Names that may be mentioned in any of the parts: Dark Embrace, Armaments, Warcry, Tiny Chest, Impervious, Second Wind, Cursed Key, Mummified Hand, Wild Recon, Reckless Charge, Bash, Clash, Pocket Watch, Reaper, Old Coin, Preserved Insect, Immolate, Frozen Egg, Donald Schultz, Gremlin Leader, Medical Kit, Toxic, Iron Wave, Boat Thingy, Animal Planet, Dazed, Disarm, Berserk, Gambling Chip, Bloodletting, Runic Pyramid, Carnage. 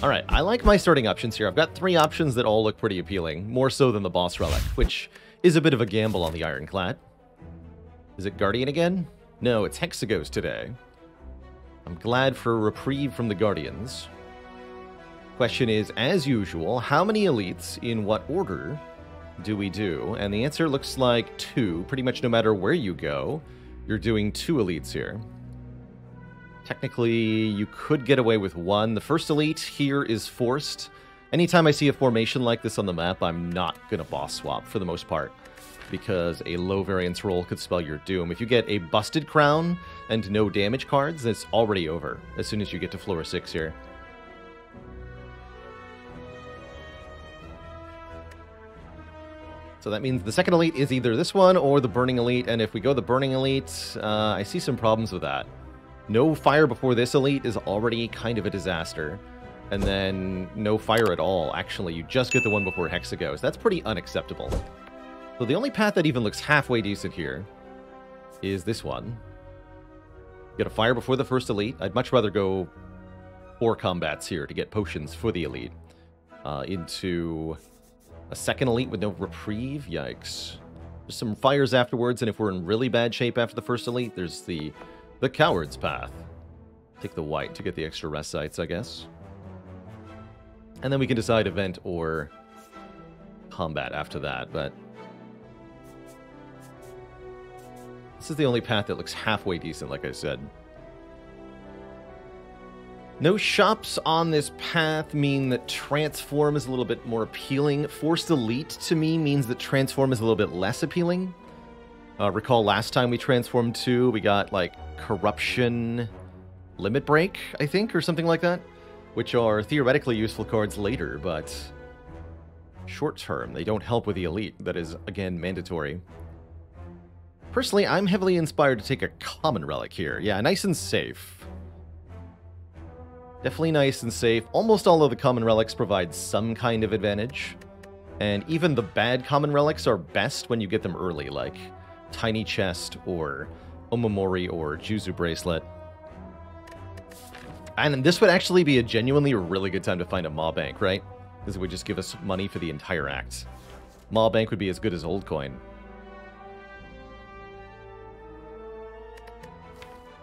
All right, I like my starting options here. I've got three options that all look pretty appealing, more so than the boss relic, which is a bit of a gamble on the Ironclad. Is it Guardian again? No, it's Hexaghost today. I'm glad for a reprieve from the Guardians. Question is, as usual, how many elites in what order do we do? And the answer looks like two. Pretty much no matter where you go, you're doing two elites here. Technically, you could get away with one. The first elite here is forced. Anytime I see a formation like this on the map, I'm not going to boss swap for the most part, because a low variance roll could spell your doom. If you get a busted crown and no damage cards, it's already over as soon as you get to floor 6 here. So that means the second elite is either this one or the burning elite, and if we go the burning elite, I see some problems with that. No fire before this elite is already kind of a disaster, and then no fire at all. Actually, you just get the one before Hexaghost. That's pretty unacceptable. So the only path that even looks halfway decent here is this one. Get a fire before the first elite. I'd much rather go 4 combats here to get potions for the elite. Into a second elite with no reprieve. Yikes. There's some fires afterwards, and if we're in really bad shape after the first elite, there's the coward's path. Take the white to get the extra rest sites, I guess. And then we can decide event or combat after that, but this is the only path that looks halfway decent, like I said. No shops on this path mean that Transform is a little bit more appealing. Forced Elite, to me, means that Transform is a little bit less appealing. Recall last time we transformed to, we got, like, Corruption, Limit Break, I think, or something like that, which are theoretically useful cards later, but short-term, they don't help with the Elite. That is, again, mandatory. Personally, I'm heavily inspired to take a common relic here. Yeah, nice and safe. Definitely nice and safe. Almost all of the common relics provide some kind of advantage. And even the bad common relics are best when you get them early, like Tiny Chest or Omamori or Juzu Bracelet. And this would actually be a genuinely really good time to find a Maw Bank, right? Because it would just give us money for the entire act. Maw Bank would be as good as Old Coin.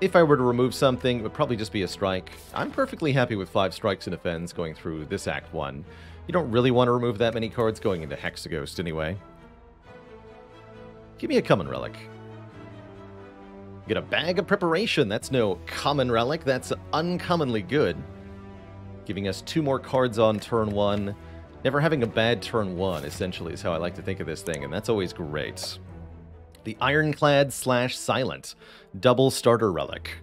If I were to remove something, it would probably just be a strike. I'm perfectly happy with 5 strikes and offends going through this Act 1. You don't really want to remove that many cards going into Hexaghost anyway. Give me a common relic. Get a Bag of Preparation. That's no common relic. That's uncommonly good. Giving us 2 more cards on turn 1. Never having a bad turn 1, essentially, is how I like to think of this thing, and that's always great. The Ironclad / Silent. Double starter relic.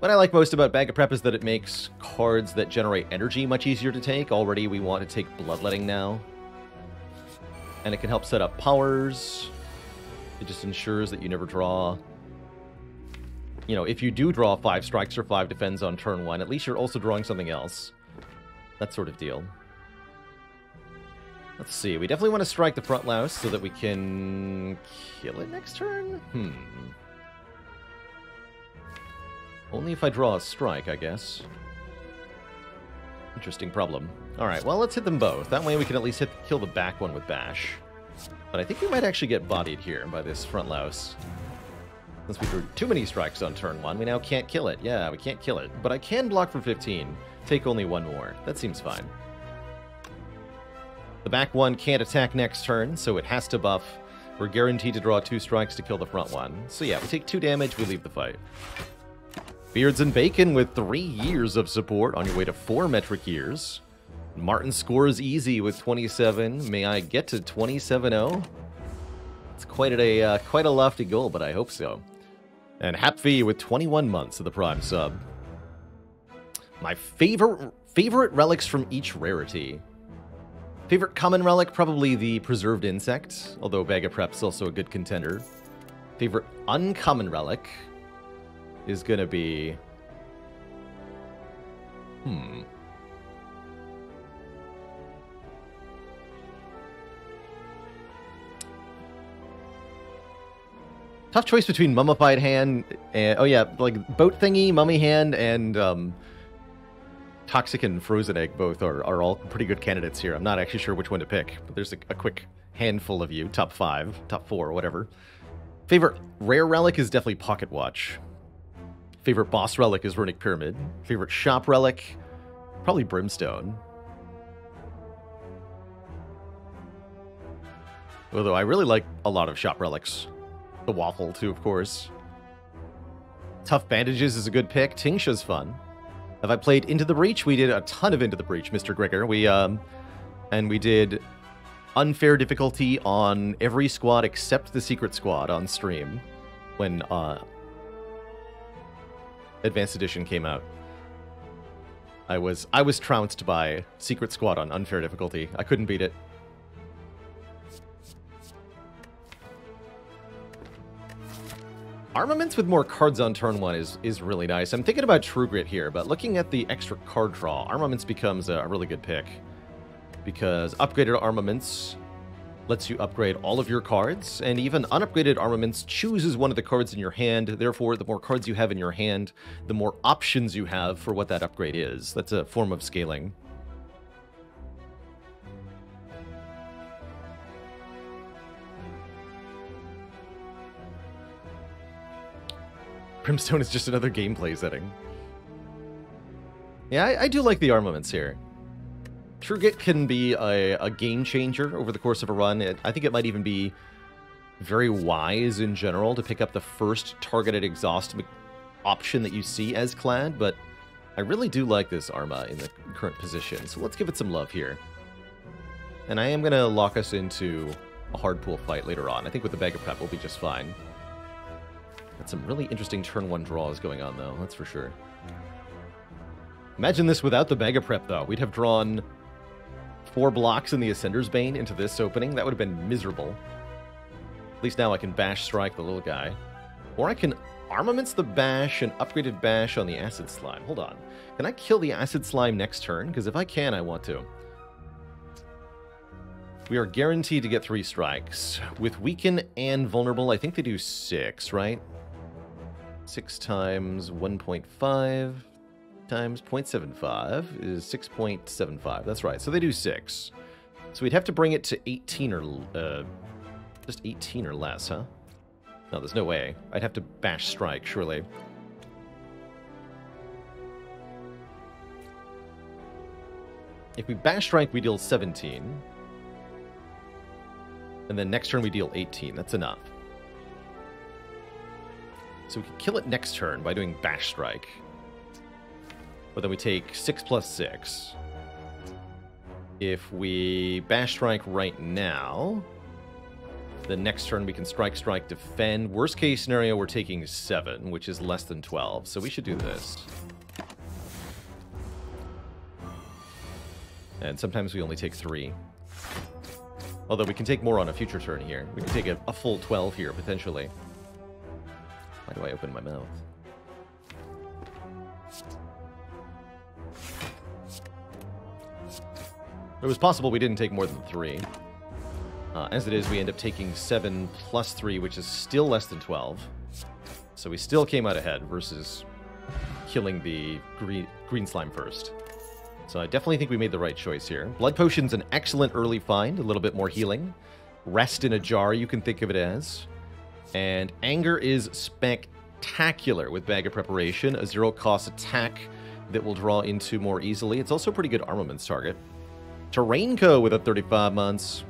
What I like most about Bag of Prep is that it makes cards that generate energy much easier to take. Already we want to take Bloodletting now. And it can help set up powers. It just ensures that you never draw. You know, if you do draw 5 strikes or 5 defends on turn 1, at least you're also drawing something else. That sort of deal. Let's see, we definitely want to strike the front louse so that we can kill it next turn? Only if I draw a strike, I guess. Interesting problem. Alright, well, let's hit them both. That way we can at least kill the back one with Bash. But I think we might actually get bodied here by this front louse. Since we drew too many strikes on turn 1, we now can't kill it. Yeah, we can't kill it. But I can block for 15. Take only 1 more. That seems fine. The back one can't attack next turn, so it has to buff. We're guaranteed to draw 2 strikes to kill the front one. So yeah, we take 2 damage, we leave the fight. Beards and Bacon with 3 years of support on your way to 4 metric years. Martin scores easy with 27. May I get to 27-0? It's quite a lofty goal, but I hope so. And Hapfi with 21 months of the Prime sub. My favorite relics from each rarity. Favorite common relic, probably the Preserved Insect, although Bag of Prep's also a good contender. Favorite uncommon relic is gonna be... Tough choice between Mummified Hand and... Oh, yeah, like, Boat Thingy, Mummy Hand, and Toxic and Frozen Egg both are all pretty good candidates here. I'm not actually sure which one to pick, but there's a quick handful of you. Top 5, top 4, whatever. Favorite Rare Relic is definitely Pocket Watch. Favorite Boss Relic is Runic Pyramid. Favorite Shop Relic, probably Brimstone. Although I really like a lot of Shop Relics. The Waffle, too, of course. Tough Bandages is a good pick. Tingsha's fun. Have I played Into the Breach? We did a ton of Into the Breach, Mr. Grigor. We did Unfair Difficulty on every squad except the Secret Squad on stream when Advanced Edition came out. I was trounced by Secret Squad on Unfair Difficulty. I couldn't beat it. Armaments with more cards on turn 1 is really nice. I'm thinking about True Grit here, but looking at the extra card draw, Armaments becomes a really good pick. Because upgraded Armaments lets you upgrade all of your cards, and even unupgraded Armaments chooses one of the cards in your hand. Therefore, the more cards you have in your hand, the more options you have for what that upgrade is. That's a form of scaling. Brimstone is just another gameplay setting. Yeah, I do like the Armaments here. True Grit can be a game changer over the course of a run. I think it might even be very wise in general to pick up the first targeted exhaust option that you see as Clad, but I really do like this Arma in the current position, so let's give it some love here. And I am going to lock us into a hard pool fight later on. I think with the Bag of Prep we'll be just fine. Got some really interesting turn 1 draws going on, though, that's for sure. Imagine this without the Bag of Prep, though. We'd have drawn 4 blocks in the Ascender's Bane into this opening. That would have been miserable. At least now I can Bash Strike the little guy. Or I can Armaments the Bash and upgraded Bash on the Acid Slime. Hold on. Can I kill the Acid Slime next turn? Because if I can, I want to. We are guaranteed to get 3 strikes. With Weaken and Vulnerable, I think they do 6, right? 6 times 1.5 times 0.75 is 6.75. That's right. So they do 6. So we'd have to bring it to 18 or... just 18 or less, huh? No, there's no way. I'd have to Bash Strike, surely. If we Bash Strike, we deal 17. And then next turn we deal 18. That's enough. So we can kill it next turn by doing Bash Strike. But then we take 6 plus 6. If we Bash Strike right now, then next turn we can Strike, Strike, Defend. Worst case scenario, we're taking 7, which is less than 12. So we should do this. And sometimes we only take 3. Although we can take more on a future turn here. We can take a full 12 here, potentially. Why do I open my mouth? It was possible we didn't take more than 3. As it is, we end up taking 7 plus 3, which is still less than 12. So we still came out ahead versus killing the green slime first. So I definitely think we made the right choice here. Blood Potion's an excellent early find, a little bit more healing. Rest in a Jar, you can think of it as. And Anger is spectacular with Bag of Preparation, a 0-cost attack that will draw into more easily. It's also a pretty good Armaments target. Terrainco with a 35 months.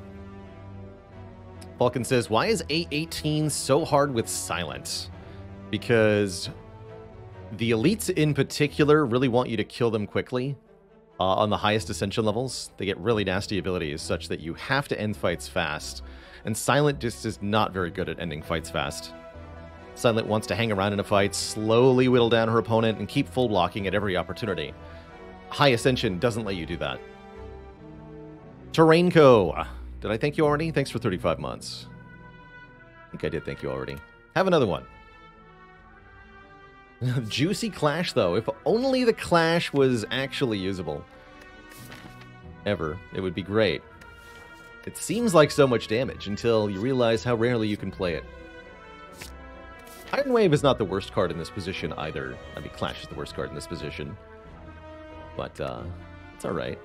Vulcan says, why is A18 so hard with Silence? Because the elites in particular really want you to kill them quickly. On the highest ascension levels, they get really nasty abilities such that you have to end fights fast. And Silent just is not very good at ending fights fast. Silent wants to hang around in a fight, slowly whittle down her opponent, and keep full blocking at every opportunity. High Ascension doesn't let you do that. Terrainco! Did I thank you already? Thanks for 35 months. I think I did thank you already. Have another one. Juicy Clash, though. If only the Clash was actually usable. Ever. It would be great. It seems like so much damage until you realize how rarely you can play it. Iron Wave is not the worst card in this position either. I mean, Clash is the worst card in this position. But it's all right.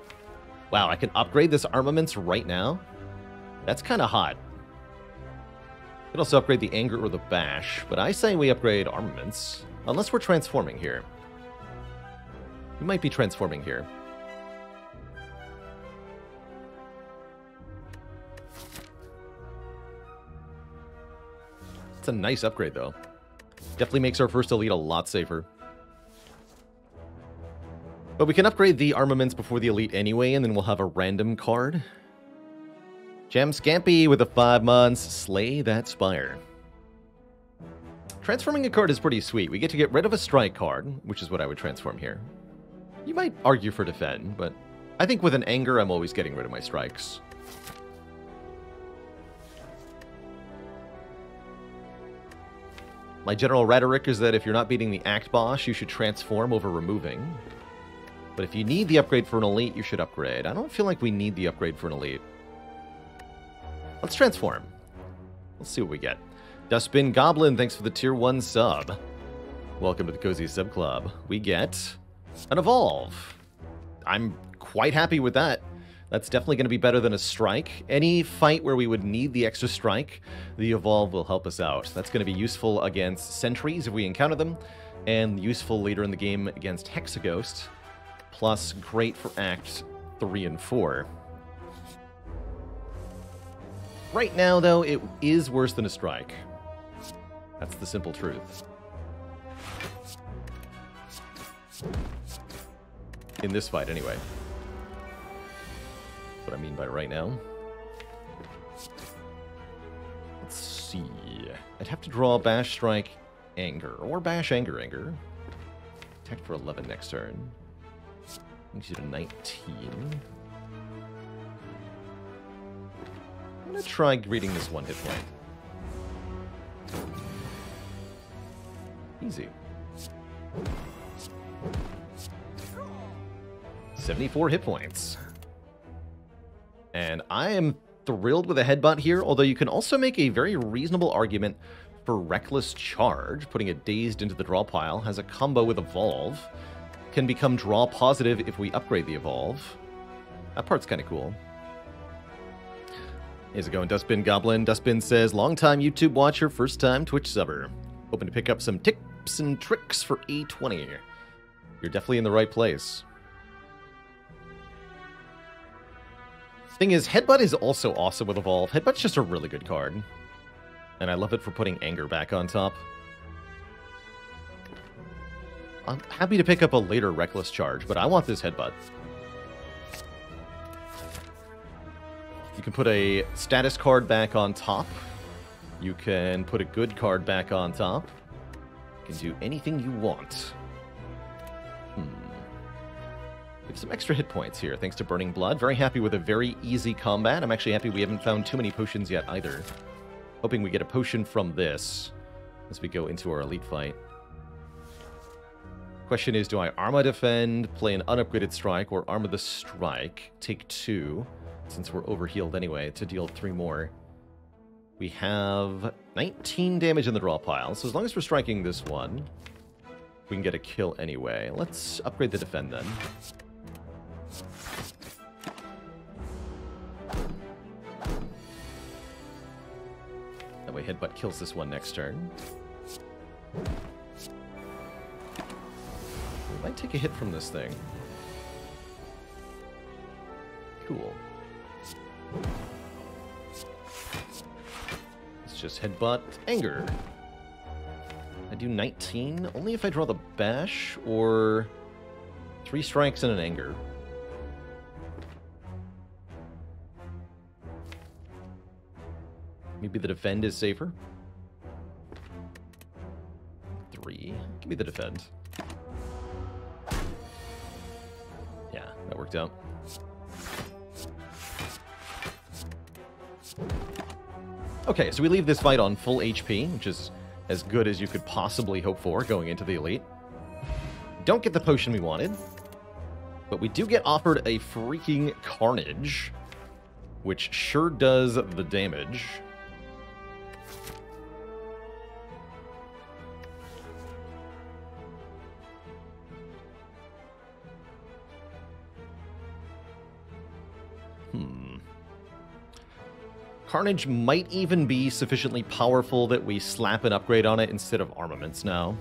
Wow, I can upgrade this Armaments right now? That's kind of hot. I could also upgrade the Anger or the Bash, but I say we upgrade Armaments. Unless we're transforming here. We might be transforming here. It's a nice upgrade, though. Definitely makes our first Elite a lot safer. But we can upgrade the Armaments before the Elite anyway, and then we'll have a random card. Jam Scampy with a 5 months. Slay that Spire. Transforming a card is pretty sweet. We get to get rid of a strike card, which is what I would transform here. You might argue for defend, but I think with an Anger, I'm always getting rid of my strikes. My general rhetoric is that if you're not beating the Act Boss, you should transform over removing. But if you need the upgrade for an Elite, you should upgrade. I don't feel like we need the upgrade for an Elite. Let's transform. Let's see what we get. Dustbin Goblin, thanks for the Tier 1 sub. Welcome to the Cozy Sub Club. We get an Evolve. I'm quite happy with that. That's definitely going to be better than a strike. Any fight where we would need the extra strike, the Evolve will help us out. That's going to be useful against sentries if we encounter them, and useful later in the game against Hexaghost, plus great for Act 3 and 4. Right now, though, it is worse than a strike. That's the simple truth. In this fight, anyway. What I mean by right now. Let's see. I'd have to draw Bash, Strike, Anger. Or Bash, Anger, Anger. Protect for 11 next turn. Brings you to 19. I'm going to try reading this one hit point. Easy. 74 hit points. And I am thrilled with a headbutt here, although you can also make a very reasonable argument for Reckless Charge. Putting a Dazed into the draw pile has a combo with Evolve. Can become draw positive if we upgrade the Evolve. That part's kind of cool. Here's it going, Dustbin Goblin. Dustbin says, long time YouTube watcher, first time Twitch subber. Hoping to pick up some tips and tricks for A20. You're definitely in the right place. Thing is, Headbutt is also awesome with Evolve. Headbutt's just a really good card. And I love it for putting Anger back on top. I'm happy to pick up a later Reckless Charge, but I want this Headbutt. You can put a status card back on top. You can put a good card back on top. You can do anything you want. We have some extra hit points here, thanks to Burning Blood. Very happy with a very easy combat. I'm actually happy we haven't found too many potions yet either. Hoping we get a potion from this as we go into our Elite fight. Question is, do I Arma Defend, play an unupgraded strike, or Arma the Strike? Take 2, since we're overhealed anyway, to deal 3 more. We have 19 damage in the draw pile, so as long as we're striking this one, we can get a kill anyway. Let's upgrade the defend then. That way Headbutt kills this one next turn. We might take a hit from this thing. Cool. Let's just Headbutt Anger. I do 19 only if I draw the Bash or 3 strikes and an Anger. Maybe the defend is safer. 3. Give me the defend. Yeah, that worked out. Okay, so we leave this fight on full HP, which is as good as you could possibly hope for going into the Elite. Don't get the potion we wanted, but we do get offered a freaking Carnage, which sure does the damage. Carnage might even be sufficiently powerful that we slap an upgrade on it instead of Armaments now.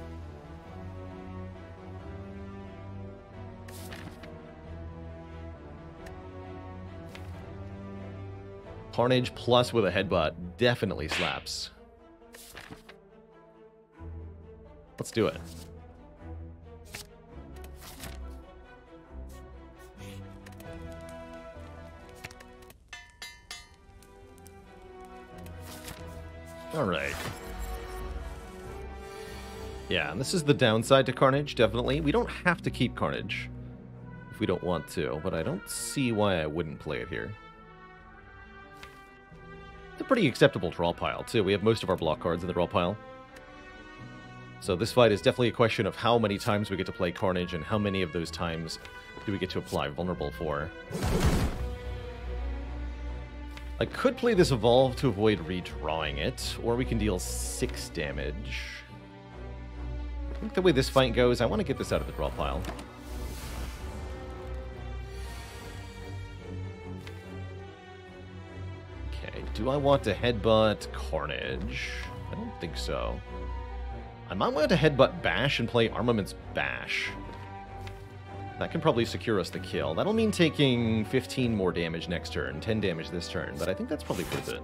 Carnage plus with a Headbutt definitely slaps. Let's do it. All right. Yeah, and this is the downside to Carnage, definitely. We don't have to keep Carnage if we don't want to, but I don't see why I wouldn't play it here. It's a pretty acceptable draw pile, too. We have most of our block cards in the draw pile. So this fight is definitely a question of how many times we get to play Carnage and how many of those times do we get to apply Vulnerable for. I could play this Evolve to avoid redrawing it, or we can deal 6 damage. I think the way this fight goes, I want to get this out of the draw pile. Okay, do I want to Headbutt Carnage? I don't think so. I might want to Headbutt Bash and play Armaments Bash. That can probably secure us the kill. That'll mean taking 15 more damage next turn, 10 damage this turn, but I think that's probably worth it.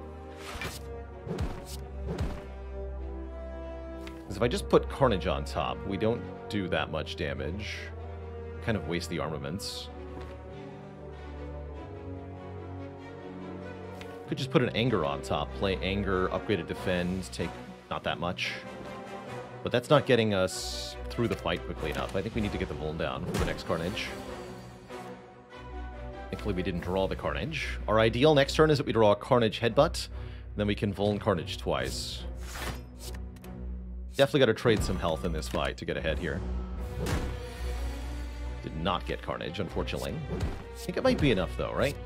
Because if I just put Carnage on top, we don't do that much damage. Kind of waste the Armaments. Could just put an Anger on top, play Anger, upgrade a Defend, take not that much. But that's not getting us through the fight quickly enough. I think we need to get the Vuln down for the next Carnage. Thankfully we didn't draw the Carnage. Our ideal next turn is that we draw a Carnage Headbutt, and then we can Vuln Carnage twice. Definitely got to trade some health in this fight to get ahead here. Did not get Carnage, unfortunately. I think it might be enough though, right?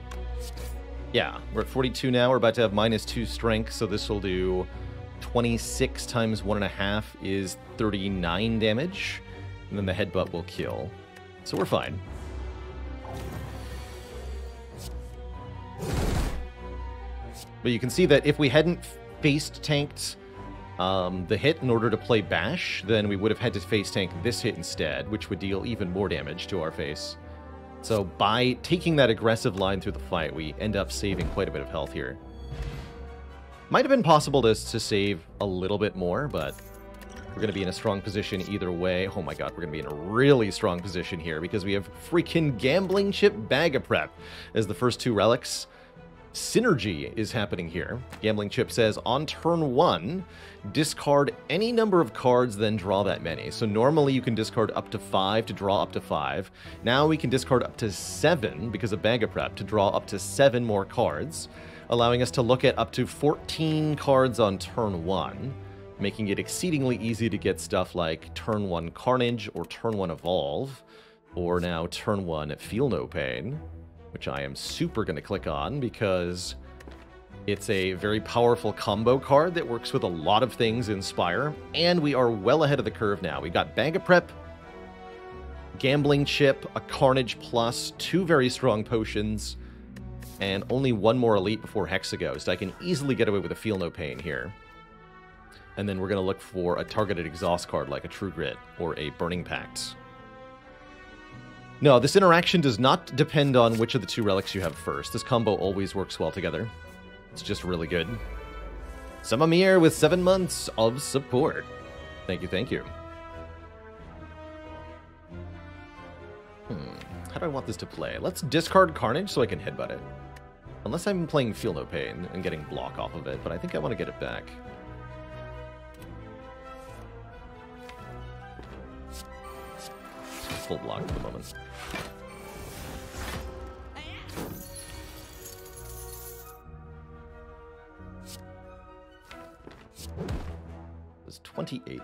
Yeah, we're at 42 now. We're about to have -2 strength, so this will do 26 times 1.5 is 39 damage, and then the Headbutt will kill. So we're fine. But you can see that if we hadn't face-tanked the hit in order to play Bash, then we would have had to face-tank this hit instead, which would deal even more damage to our face. So by taking that aggressive line through the fight, we end up saving quite a bit of health here. Might have been possible to save a little bit more, but we're going to be in a strong position either way. Oh my god, we're going to be in a really strong position here because we have freaking Gambling Chip, Bag of Prep as the first two relics. Synergy is happening here. Gambling Chip says, on turn 1, discard any number of cards, then draw that many. So normally you can discard up to 5 to draw up to 5. Now we can discard up to 7 because of Bag of Prep to draw up to 7 more cards, allowing us to look at up to 14 cards on turn 1, making it exceedingly easy to get stuff like turn 1 Carnage or turn 1 Evolve, or now turn 1 Feel No Pain, which I am super going to click on because it's a very powerful combo card that works with a lot of things in Spire, and we are well ahead of the curve now. We've got Bag of Prep, Gambling Chip, a Carnage Plus, 2 very strong potions, and only 1 more elite before Hexaghost. I can easily get away with a Feel No Pain here. And then we're going to look for a targeted exhaust card like a True Grit or a Burning Pact. No, this interaction does not depend on which of the two relics you have first. This combo always works well together. It's just really good. Samamir with 7 months of support. Thank you, thank you. How do I want this to play? Let's discard Carnage so I can Headbutt it. Unless I'm playing Feel No Pain and getting block off of it, but I think I want to get it back. Just full block for the moment. It was 28.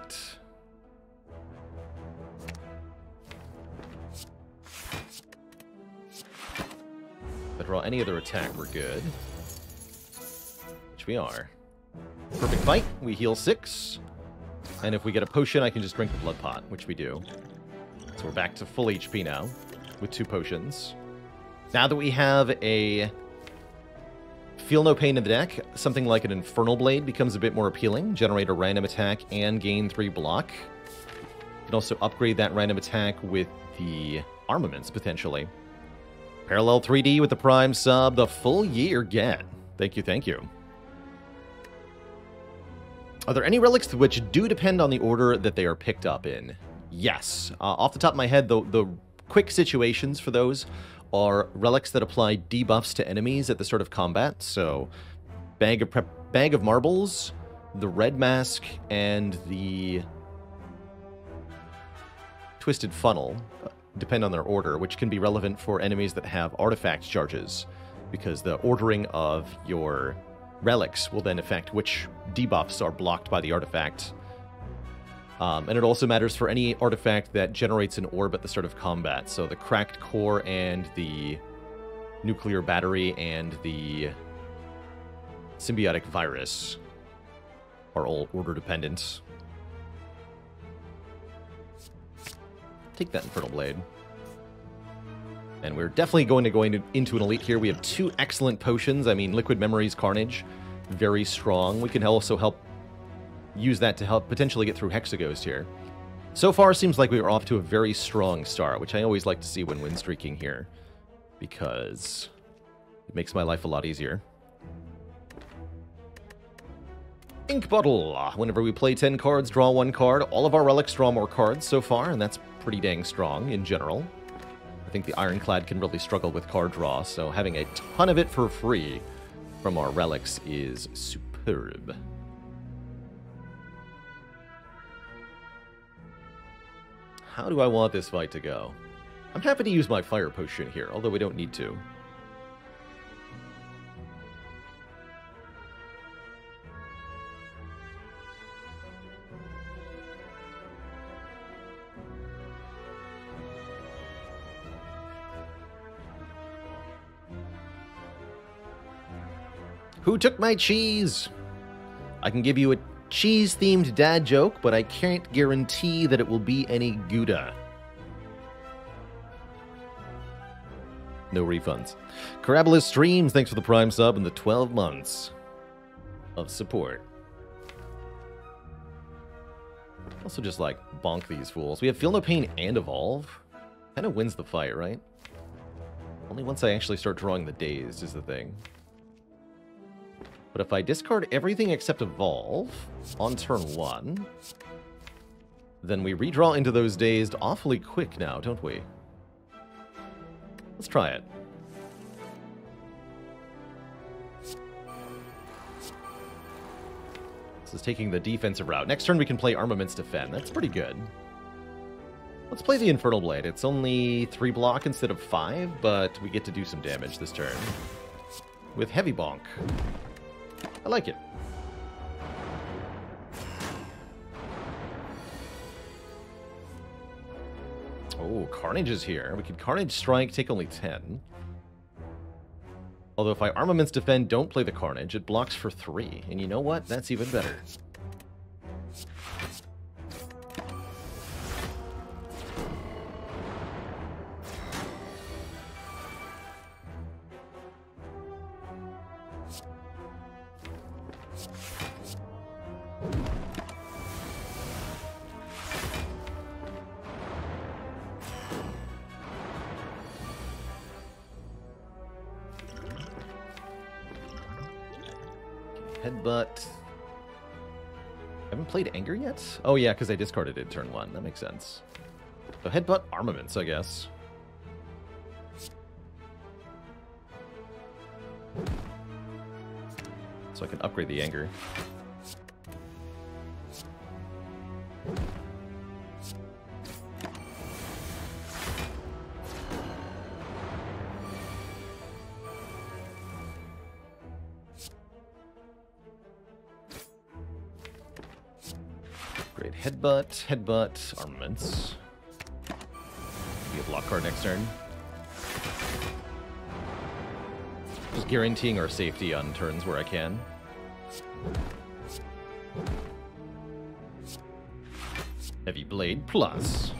If I draw any other attack, we're good. Which we are. Perfect fight. We heal 6. And if we get a potion, I can just drink the Blood Pot, which we do. So we're back to full HP now with 2 potions. Now that we have a Feel no pain in the deck. Something like an Infernal Blade becomes a bit more appealing. Generate a random attack and gain 3 block. You can also upgrade that random attack with the Armaments, potentially. Parallel 3D with the Prime Sub. The full year get. Thank you, thank you. Are there any relics which do depend on the order that they are picked up in? Yes. Off the top of my head, the quick situations for those are relics that apply debuffs to enemies at the start of combat. So, Bag of Marbles, the Red Mask, and the Twisted Funnel depend on their order, which can be relevant for enemies that have artifact charges, because the ordering of your relics will then affect which debuffs are blocked by the artifact. And it also matters for any artifact that generates an orb at the start of combat. So the Cracked Core and the Nuclear Battery and the Symbiotic Virus are all order dependent. Take that Infernal Blade. And we're definitely going to go into an Elite here. We have 2 excellent potions. I mean, Liquid Memories, Carnage, very strong. We can also help use that to help potentially get through Hexaghost here. So far, seems like we are off to a very strong start, which I always like to see when win-streaking here, because it makes my life a lot easier. Ink Bottle. Whenever we play 10 cards, draw 1 card. All of our relics draw more cards so far, and that's pretty dang strong in general. I think the Ironclad can really struggle with card draw, so having a ton of it for free from our relics is superb. How do I want this fight to go? I'm happy to use my Fire Potion here, although we don't need to. Who took my cheese? I can give you a cheese-themed dad joke, but I can't guarantee that it will be any Gouda. No refunds. Carabalus Streams, thanks for the Prime Sub and the 12 months of support. Also just, like, bonk these fools. We have Feel No Pain and Evolve. Kind of wins the fight, right? Only once I actually start drawing the Dazed is the thing. But if I discard everything except Evolve on turn 1, then we redraw into those Dazed awfully quick now, don't we? Let's try it. This is taking the defensive route. Next turn we can play Armaments Defend. That's pretty good. Let's play the Infernal Blade. It's only 3 block instead of 5, but we get to do some damage this turn. With Heavy Bonk. I like it. Oh, Carnage is here. We could Carnage Strike, take only 10. Although if I Armaments Defend, don't play the Carnage, it blocks for 3. And you know what? That's even better. Headbutt. I haven't played Anger yet? Oh yeah, because I discarded it turn 1. That makes sense. So Headbutt Armaments, I guess. So I can upgrade the Anger. Headbutt, Armaments. Be a block card next turn. Just guaranteeing our safety on turns where I can. Heavy Blade plus.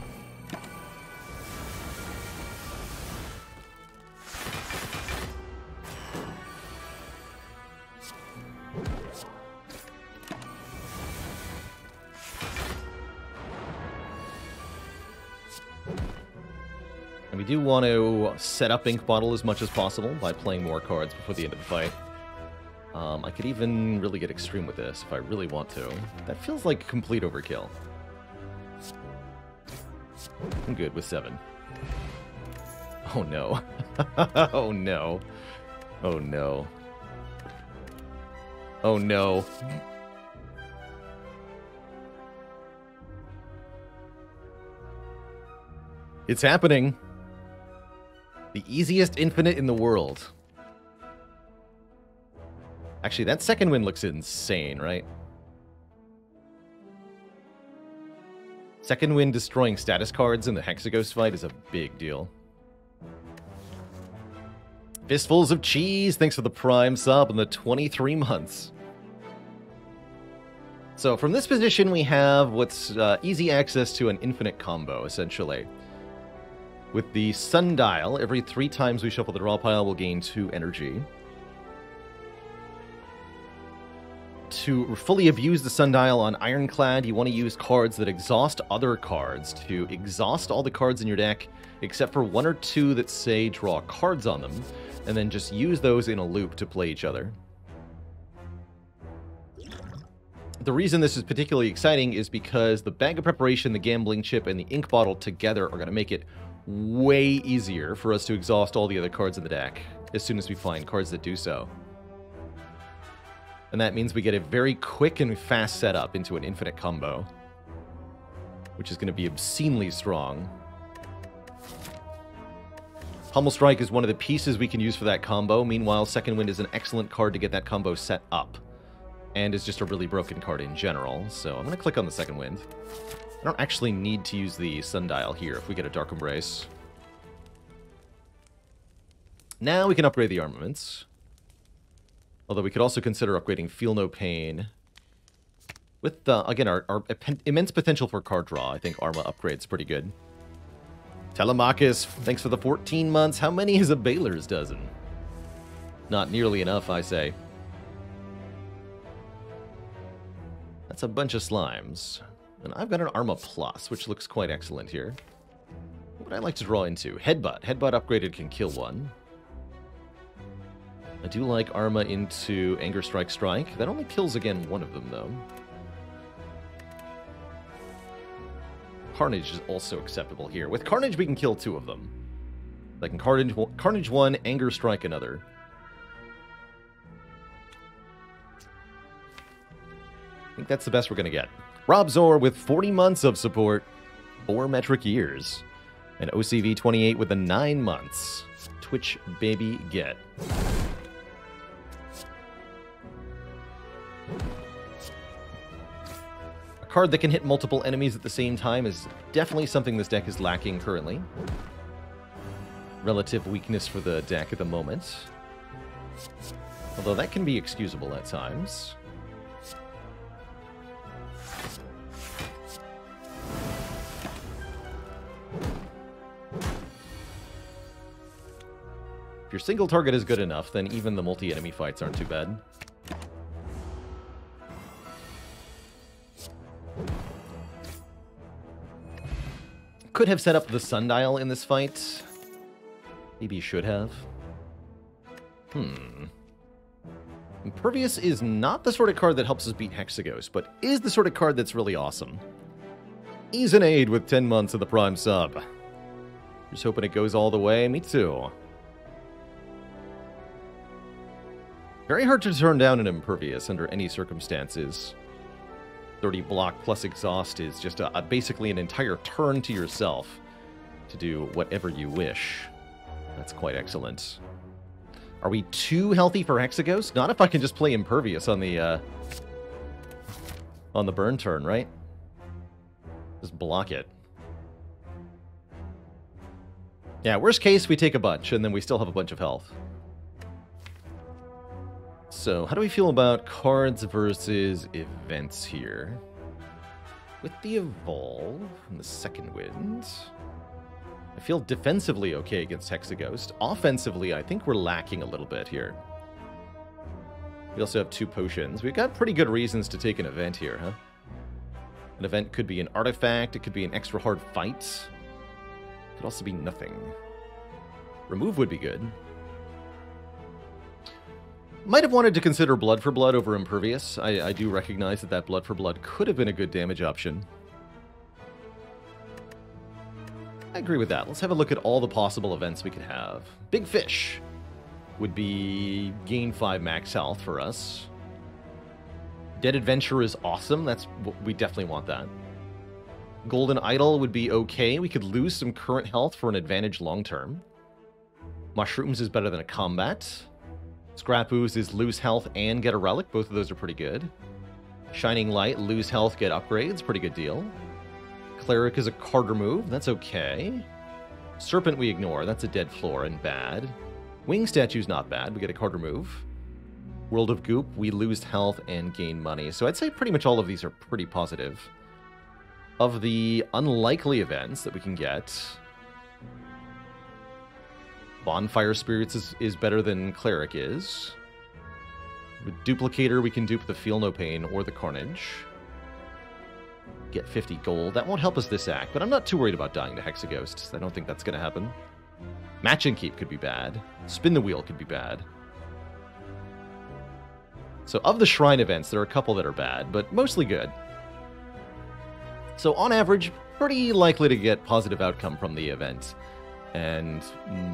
And we do want to set up Ink Bottle as much as possible by playing more cards before the end of the fight. I could even really get extreme with this if I really want to. That feels like complete overkill. I'm good with 7. Oh no. Oh no. Oh no. Oh no. It's happening. The easiest infinite in the world. Actually, that second win looks insane, right? Second win destroying status cards in the Hexaghost fight is a big deal. Fistfuls of Cheese, thanks for the prime sub and the 23 months. So from this position, we have what's easy access to an infinite combo, essentially. With the Sundial, every 3 times we shuffle the draw pile, we'll gain 2 energy. To fully abuse the Sundial on Ironclad, you want to use cards that exhaust other cards to exhaust all the cards in your deck, except for 1 or 2 that say draw cards on them, and then just use those in a loop to play each other. The reason this is particularly exciting is because the Bag of Preparation, the Gambling Chip, and the Ink Bottle together are going to make it way easier for us to exhaust all the other cards in the deck as soon as we find cards that do so. And that means we get a very quick and fast setup into an infinite combo, which is going to be obscenely strong. Pummel Strike is one of the pieces we can use for that combo. Meanwhile, Second Wind is an excellent card to get that combo set up, and is just a really broken card in general. So I'm going to click on the Second Wind. I don't actually need to use the Sundial here if we get a Dark Embrace. Now we can upgrade the Armaments. Although we could also consider upgrading Feel No Pain. With, again, our immense potential for card draw, I think Arma upgrade's pretty good. Telemachus, thanks for the 14 months. How many is a Baylor's dozen? Not nearly enough, I say. That's a bunch of slimes. And I've got an Arma Plus, which looks quite excellent here. What would I like to draw into? Headbutt. Headbutt upgraded can kill 1. I do like Arma into Anger Strike. That only kills, again, 1 of them, though. Carnage is also acceptable here. With Carnage, we can kill 2 of them. I can Carnage 1, Anger Strike another. I think that's the best we're going to get. Rob Zor with 40 months of support, 4 metric years. And OCV28 with the 9 months. Twitch baby get. Card that can hit multiple enemies at the same time is definitely something this deck is lacking currently. Relative weakness for the deck at the moment. Although that can be excusable at times. If your single target is good enough, then even the multi-enemy fights aren't too bad. Could have set up the Sundial in this fight. Maybe should have. Impervious is not the sort of card that helps us beat Hexaghost, but is the sort of card that's really awesome. Ease and Aid with 10 months of the prime sub. Just hoping it goes all the way. Me too. Very hard to turn down an Impervious under any circumstances. 30 block plus exhaust is just basically an entire turn to yourself to do whatever you wish. That's quite excellent. Are we too healthy for Hexaghost? Not if I can just play Impervious on the burn turn, right? Just block it. Yeah, worst case, we take a bunch, and then we still have a bunch of health. So, how do we feel about cards versus events here? With the Evolve and the Second Wind, I feel defensively okay against Hexaghost. Offensively, I think we're lacking a little bit here. We also have 2 potions. We've got pretty good reasons to take an event here, huh? An event could be an artifact, it could be an extra hard fight. Could also be nothing. Remove would be good. Might have wanted to consider Blood for Blood over Impervious. I do recognize that Blood for Blood could have been a good damage option. I agree with that. Let's have a look at all the possible events we could have. Big Fish would be gain 5 max health for us. Dead Adventure is awesome. That's what we definitely want that. Golden Idol would be okay. We could lose some current health for an advantage long term. Mushrooms is better than a combat. Scrap Ooze is lose health and get a relic. Both of those are pretty good. Shining Light, lose health, get upgrades. Pretty good deal. Cleric is a card remove. That's okay. Serpent we ignore. That's a dead floor and bad. Wing Statue's not bad. We get a card remove. World of Goop, we lose health and gain money. So I'd say pretty much all of these are pretty positive. Of the unlikely events that we can get, Bonfire Spirits is better than Cleric is. With Duplicator, we can dupe the Feel No Pain or the Carnage. Get 50 gold. That won't help us this act, but I'm not too worried about dying to Hexaghost. I don't think that's going to happen. Match and Keep could be bad. Spin the Wheel could be bad. So of the Shrine events, there are a couple that are bad, but mostly good. So on average, pretty likely to get positive outcome from the event. And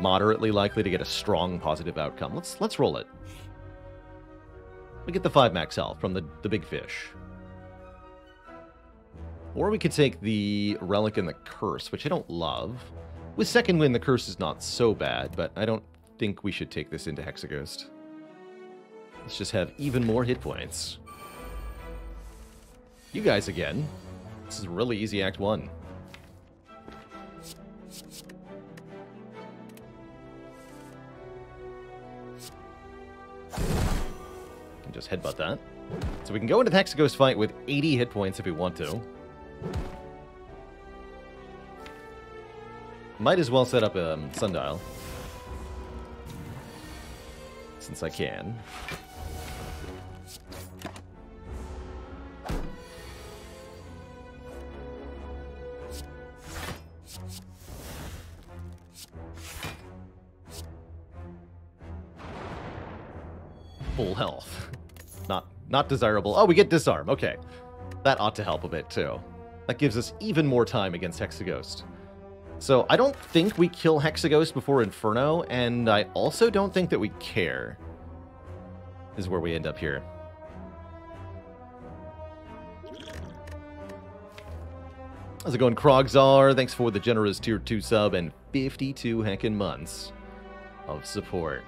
moderately likely to get a strong positive outcome. Let's roll it. We get the 5 max health from the Big Fish. Or we could take the Relic and the Curse, which I don't love. With Second Wind, the Curse is not so bad, but I don't think we should take this into Hexaghost. Let's just have even more hit points. You guys again. This is really easy Act 1. Just headbutt that. So we can go into the Hexaghost fight with 80 hit points if we want to. Might as well set up a Sundial. Since I can. Full health. Not desirable. Oh, we get Disarm. Okay. That ought to help a bit, too. That gives us even more time against Hexaghost. So I don't think we kill Hexaghost before Inferno, and I also don't think that we care, is where we end up here. How's it going, Krogzar? Thanks for the generous Tier 2 sub and 52 heckin' months of support.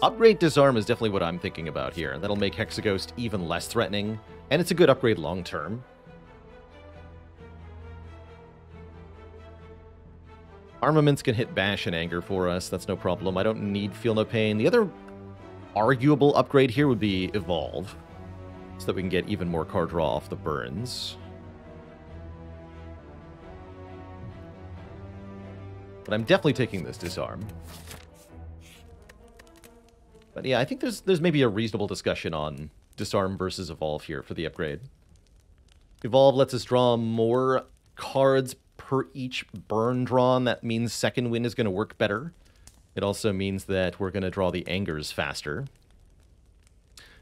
Upgrade Disarm is definitely what I'm thinking about here. That'll make Hexaghost even less threatening, and it's a good upgrade long-term. Armaments can hit Bash and Anger for us. That's no problem. I don't need Feel No Pain. The other arguable upgrade here would be Evolve, so that we can get even more card draw off the burns. But I'm definitely taking this Disarm. But yeah, I think there's maybe a reasonable discussion on Disarm versus Evolve here for the upgrade. Evolve lets us draw more cards per each burn drawn. That means Second Wind is going to work better. It also means that we're going to draw the Angers faster.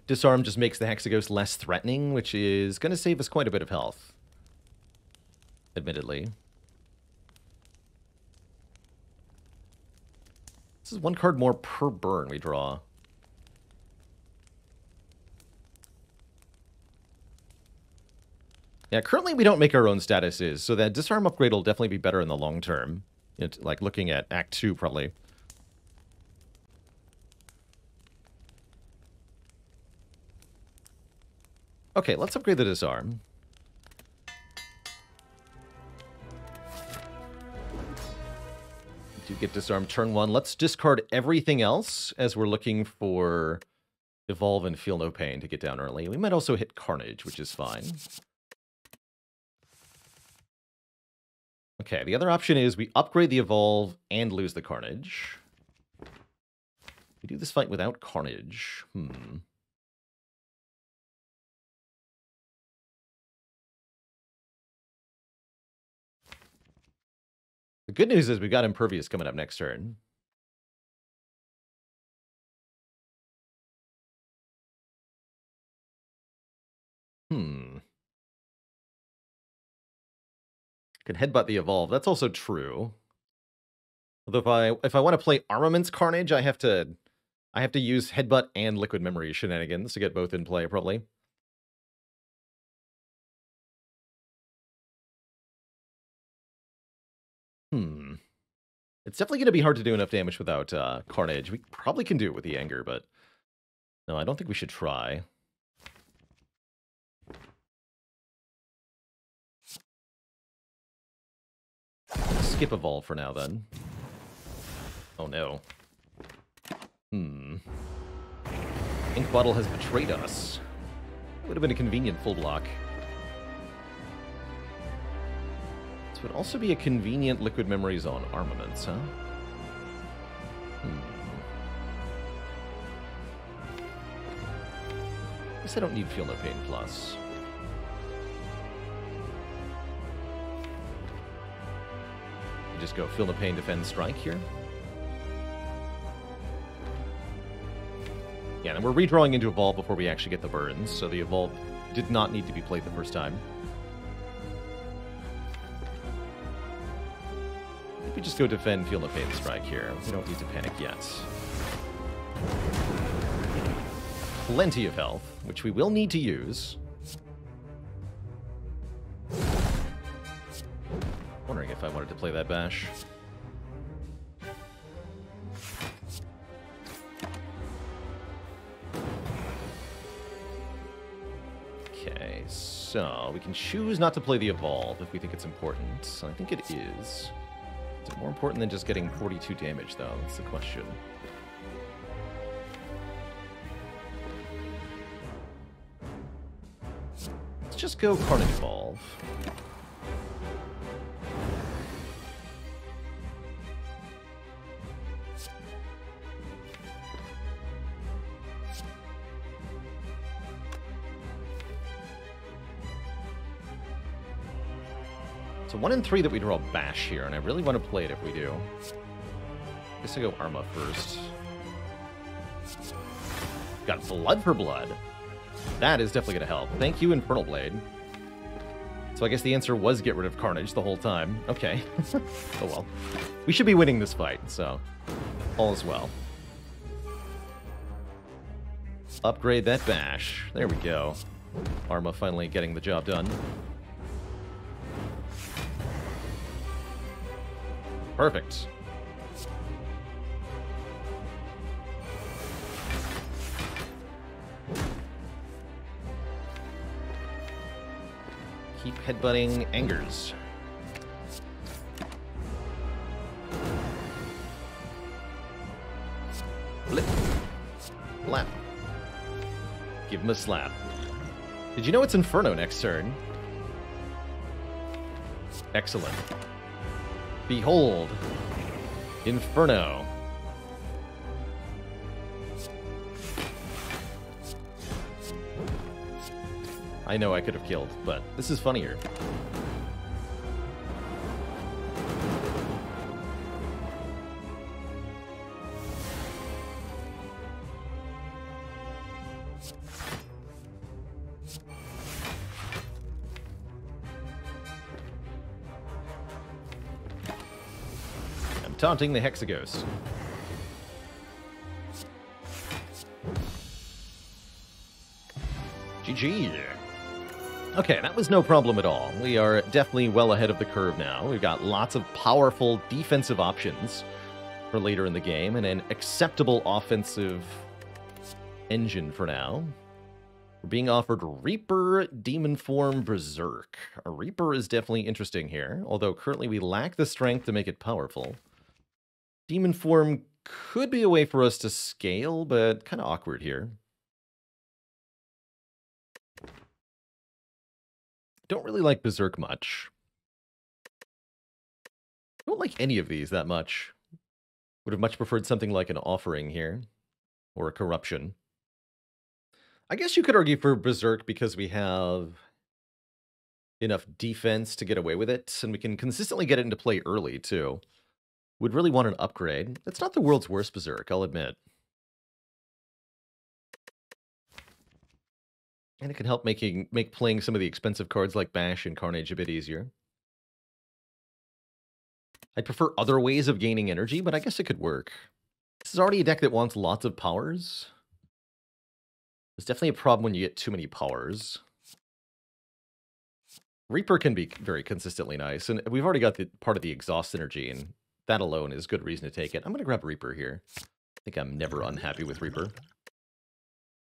Disarm just makes the Hexaghost less threatening, which is going to save us quite a bit of health. Admittedly. This is one card more per burn we draw. Yeah, currently we don't make our own statuses, so that Disarm upgrade will definitely be better in the long term. It, like, looking at Act 2, probably. Okay, let's upgrade the Disarm. We do get Disarm turn 1. Let's discard everything else, as we're looking for Evolve and Feel No Pain to get down early. We might also hit Carnage, which is fine. Okay, the other option is we upgrade the Evolve and lose the Carnage. We do this fight without Carnage. The good news is we've got Impervious coming up next turn. Can headbutt the Evolve. That's also true. Although if I want to play Armaments Carnage, I have to use Headbutt and Liquid Memory shenanigans to get both in play, probably. It's definitely going to be hard to do enough damage without Carnage. We probably can do it with the Anger, but no, I don't think we should try. Skip Evolve for now, then. Oh, no. Ink Bottle has betrayed us. It would have been a convenient full block. This would also be a convenient Liquid Memories on Armaments, huh? I guess I don't need Feel No Pain Plus. Just go Feel the Pain, Defend, Strike here. Yeah, and we're redrawing into Evolve before we actually get the burns, so the Evolve did not need to be played the first time. I think we just go Defend, Feel the Pain, Strike here. We don't need to panic yet. Plenty of health, which we will need to use. Wondering if I wanted to play that Bash. Okay, so we can choose not to play the Evolve if we think it's important. So I think it is. Is it more important than just getting 42 damage, though? That's the question. Let's just go Carnage Evolve. So 1 in 3 that we draw Bash here, and I really want to play it if we do. I guess I go Arma first. Got Blood for Blood. That is definitely going to help. Thank you, Infernal Blade. So I guess the answer was get rid of Carnage the whole time. Okay. Oh well. We should be winning this fight, so all is well. Upgrade that Bash. There we go. Arma finally getting the job done. Perfect. Keep headbutting Angers. Blip. Blap. Give him a slap. Did you know it's Inferno next turn? Excellent. Behold, Inferno. I know I could have killed, but this is funnier. Taunting the Hexaghost. GG. Okay, that was no problem at all. We are definitely well ahead of the curve now. We've got lots of powerful defensive options for later in the game and an acceptable offensive engine for now. We're being offered Reaper, Demon Form, Berserk. A Reaper is definitely interesting here, although currently we lack the strength to make it powerful. Demon Form could be a way for us to scale, but kind of awkward here. Don't really like Berserk much. Don't like any of these that much. Would have much preferred something like an Offering here, or a Corruption. I guess you could argue for Berserk because we have enough defense to get away with it, and we can consistently get it into play early, too. Would really want an upgrade. It's not the world's worst Berserk, I'll admit. And it can help make playing some of the expensive cards like Bash and Carnage a bit easier. I'd prefer other ways of gaining energy, but I guess it could work. This is already a deck that wants lots of powers. It's definitely a problem when you get too many powers. Reaper can be very consistently nice, and we've already got the part of the exhaust energy, and that alone is good reason to take it. I'm going to grab Reaper here. I think I'm never unhappy with Reaper.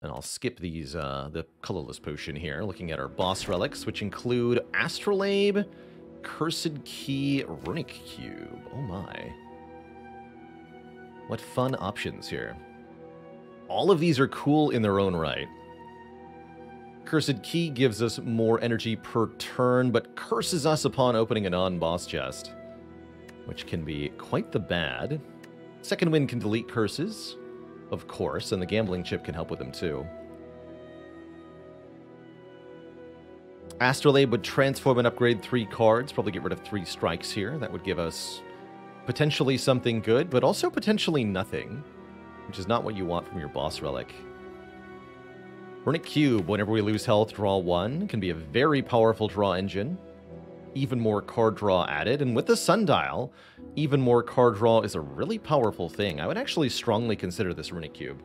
And I'll skip these the colorless potion here, looking at our boss relics, which include Astrolabe, Cursed Key, Runic Cube. Oh my. What fun options here. All of these are cool in their own right. Cursed Key gives us more energy per turn, but curses us upon opening a non-boss chest, which can be quite the bad. Second Wind can delete curses, of course, and the Gambling Chip can help with them too. Astrolabe would transform and upgrade 3 cards, probably get rid of 3 strikes here. That would give us potentially something good, but also potentially nothing, which is not what you want from your boss relic. Runic Cube, whenever we lose health, draw 1, can be a very powerful draw engine. Even more card draw added, and with the Sundial, even more card draw is a really powerful thing. I would actually strongly consider this Runic Cube.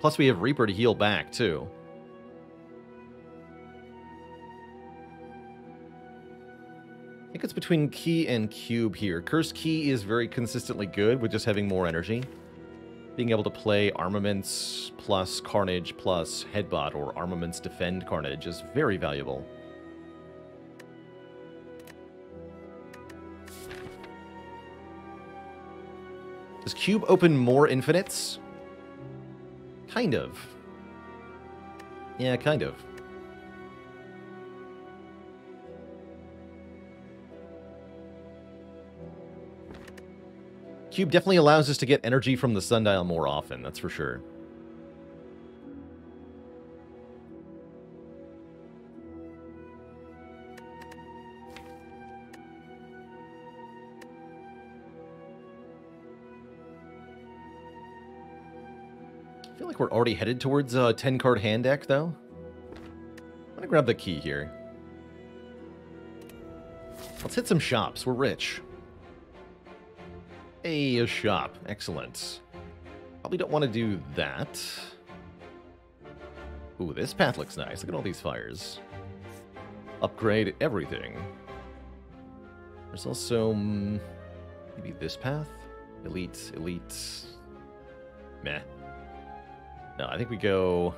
Plus we have Reaper to heal back, too. I think it's between Key and Cube here. Cursed Key is very consistently good with just having more energy. Being able to play Armaments plus Carnage plus Headbutt or Armaments Defend Carnage is very valuable. Does Cube open more infinites? Kind of. Yeah, kind of. Cube definitely allows us to get energy from the Sundial more often, that's for sure. I feel like we're already headed towards a 10-card hand deck, though. I'm gonna grab the key here. Let's hit some shops, we're rich. Hey, a shop. Excellent. Probably don't want to do that. Ooh, this path looks nice. Look at all these fires. Upgrade everything. There's also maybe this path? Elite, elite. Meh. No, I think we go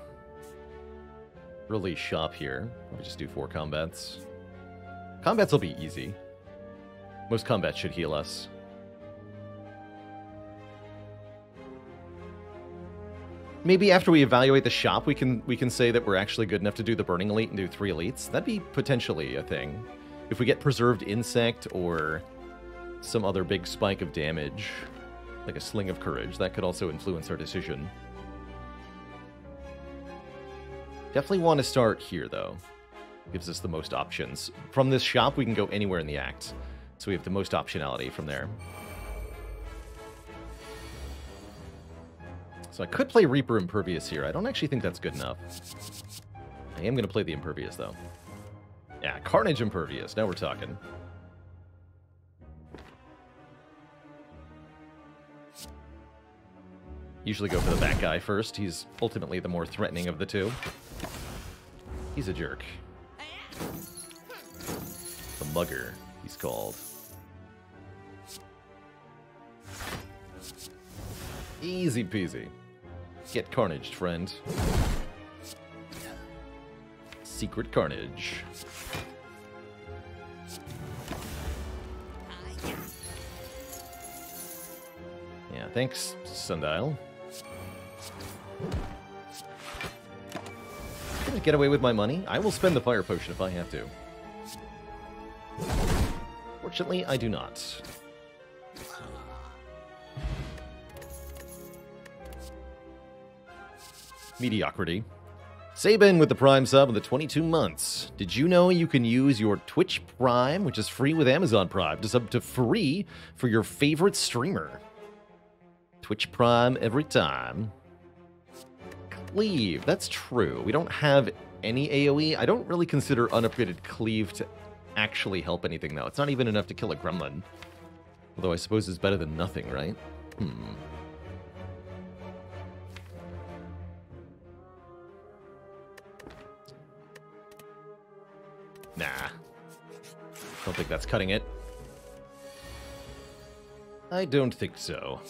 really shop here. We just do 4 combats. Combats will be easy. Most combats should heal us. Maybe after we evaluate the shop, we can say that we're actually good enough to do the Burning Elite and do 3 Elites. That'd be potentially a thing. If we get Preserved Insect or some other big spike of damage, like a Sling of Courage, that could also influence our decision. Definitely want to start here, though. Gives us the most options. From this shop, we can go anywhere in the act, so we have the most optionality from there. So I could play Reaper Impervious here. I don't actually think that's good enough. I am going to play the Impervious, though. Yeah, Carnage Impervious. Now we're talking. Usually go for the back guy first. He's ultimately the more threatening of the two. He's a jerk. The Mugger, he's called. Easy peasy. Get carnaged, friend. Secret carnage. Yeah, thanks, Sundial. I'm gonna get away with my money. I will spend the fire potion if I have to. Fortunately, I do not. Mediocrity. Sabin with the Prime sub with the 22 months. Did you know you can use your Twitch Prime, which is free with Amazon Prime, to sub to free for your favorite streamer? Twitch Prime every time. Cleave, that's true. We don't have any AoE. I don't really consider unupgraded Cleave to actually help anything, though. It's not even enough to kill a gremlin. Although I suppose it's better than nothing, right? Hmm. Nah. Don't think that's cutting it. I don't think so.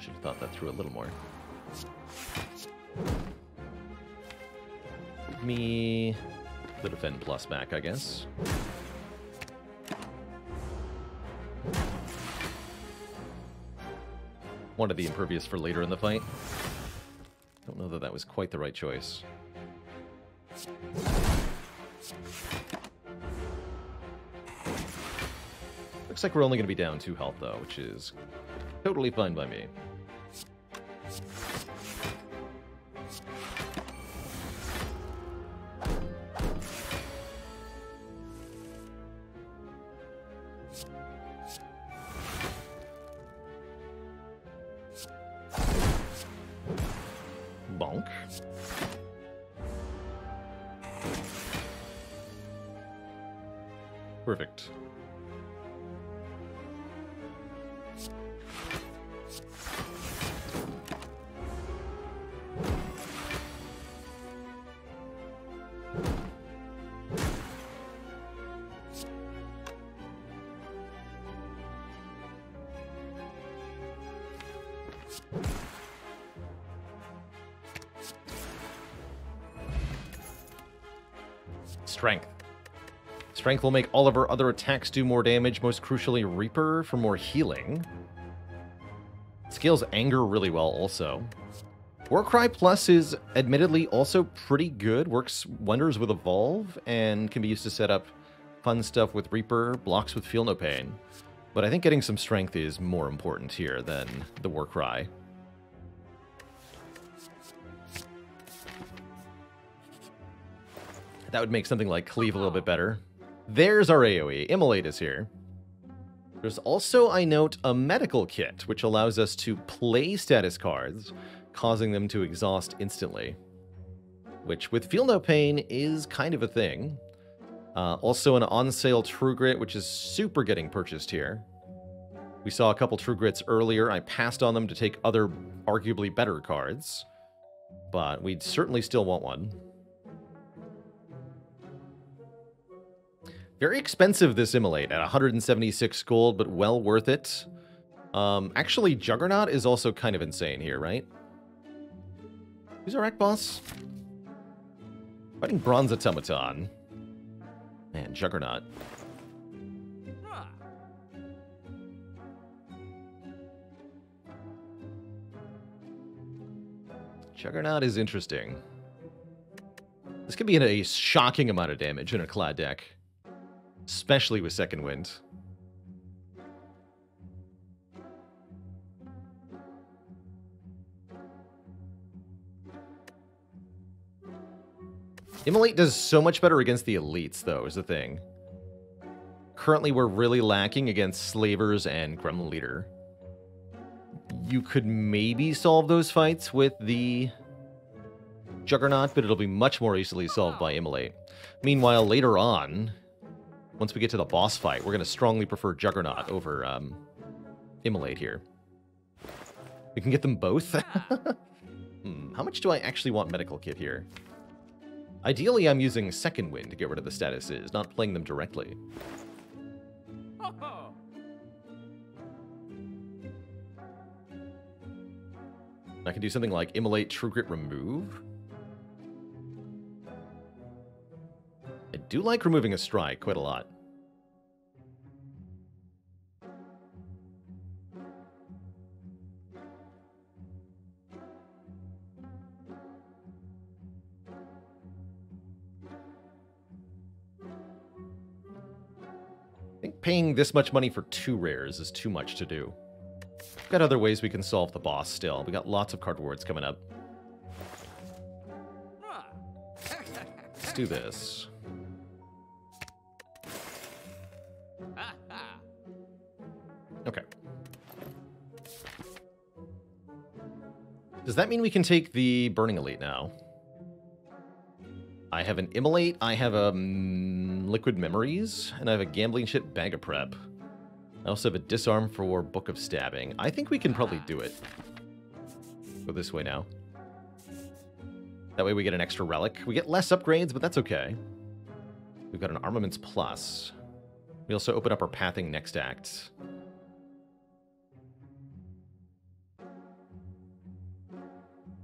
Should have thought that through a little more. Give me... the defend plus back, I guess. Wanted the impervious for later in the fight. Don't know that that was quite the right choice. Looks like we're only going to be down 2 health, though, which is totally fine by me. Perfect. Strength. Strength will make all of our other attacks do more damage, most crucially Reaper for more healing. Scales Anger really well also. Warcry Plus is admittedly also pretty good, works wonders with Evolve, and can be used to set up fun stuff with Reaper, blocks with Feel No Pain. But I think getting some strength is more important here than the Warcry. That would make something like Cleave a little bit better. There's our AoE. Immolate is here. There's also, I note, a medical kit, which allows us to play status cards, causing them to exhaust instantly. Which, with Feel No Pain, is kind of a thing. Also an on-sale True Grit, which is super getting purchased here. We saw a couple True Grits earlier. I passed on them to take other, arguably better cards. But we'd certainly still want one. Very expensive, this Immolate, at 176 gold, but well worth it. Actually, Juggernaut is also kind of insane here, right? Who's our Rack Boss? Fighting Bronze Automaton. Man, Juggernaut. Juggernaut is interesting. This could be a shocking amount of damage in a Clad deck. Especially with Second Wind. Immolate does so much better against the elites, though, is the thing. Currently, we're really lacking against Slavers and Gremlin Leader. You could maybe solve those fights with the Juggernaut, but it'll be much more easily solved by Immolate. Meanwhile, later on... once we get to the boss fight, we're going to strongly prefer Juggernaut over Immolate here. We can get them both. How much do I actually want Medical Kit here? Ideally, I'm using Second Wind to get rid of the statuses, not playing them directly. I can do something like Immolate, True Grit, Remove. I do like removing a strike quite a lot. I think paying this much money for 2 rares is too much to do. We've got other ways we can solve the boss still. We got lots of card rewards coming up. Let's do this. Okay. Does that mean we can take the Burning Elite now? I have an Immolate, I have a Liquid Memories, and I have a Gambling Chip, Bag of Prep. I also have a Disarm for Book of Stabbing. I think we can probably do it. Go this way now. That way we get an extra relic. We get less upgrades, but that's okay. We've got an Armaments Plus. We also open up our Pathing next act.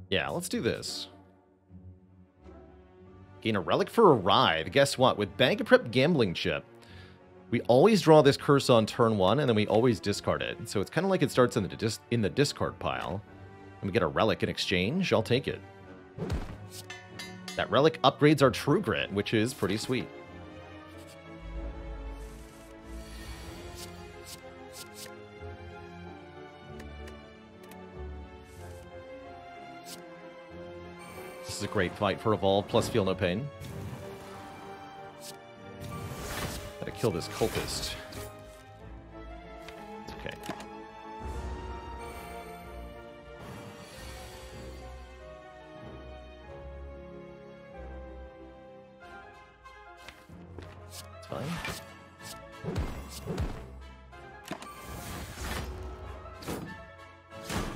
Yeah, let's do this. Gain a relic for a writhe. Guess what? With Bag of Prep, Gambling Chip, we always draw this curse on turn 1, and then we always discard it. So it's kind of like it starts in the discard pile, and we get a relic in exchange. I'll take it. That relic upgrades our True Grit, which is pretty sweet. This is a great fight for Evolve, plus Feel No Pain. Gotta kill this cultist. Okay. It's fine.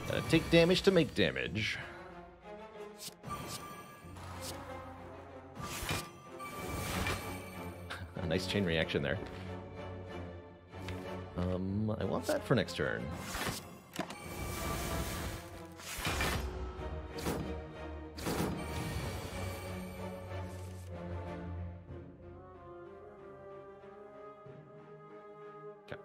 Gotta take damage to make damage. Nice chain reaction there. I want that for next turn. Okay.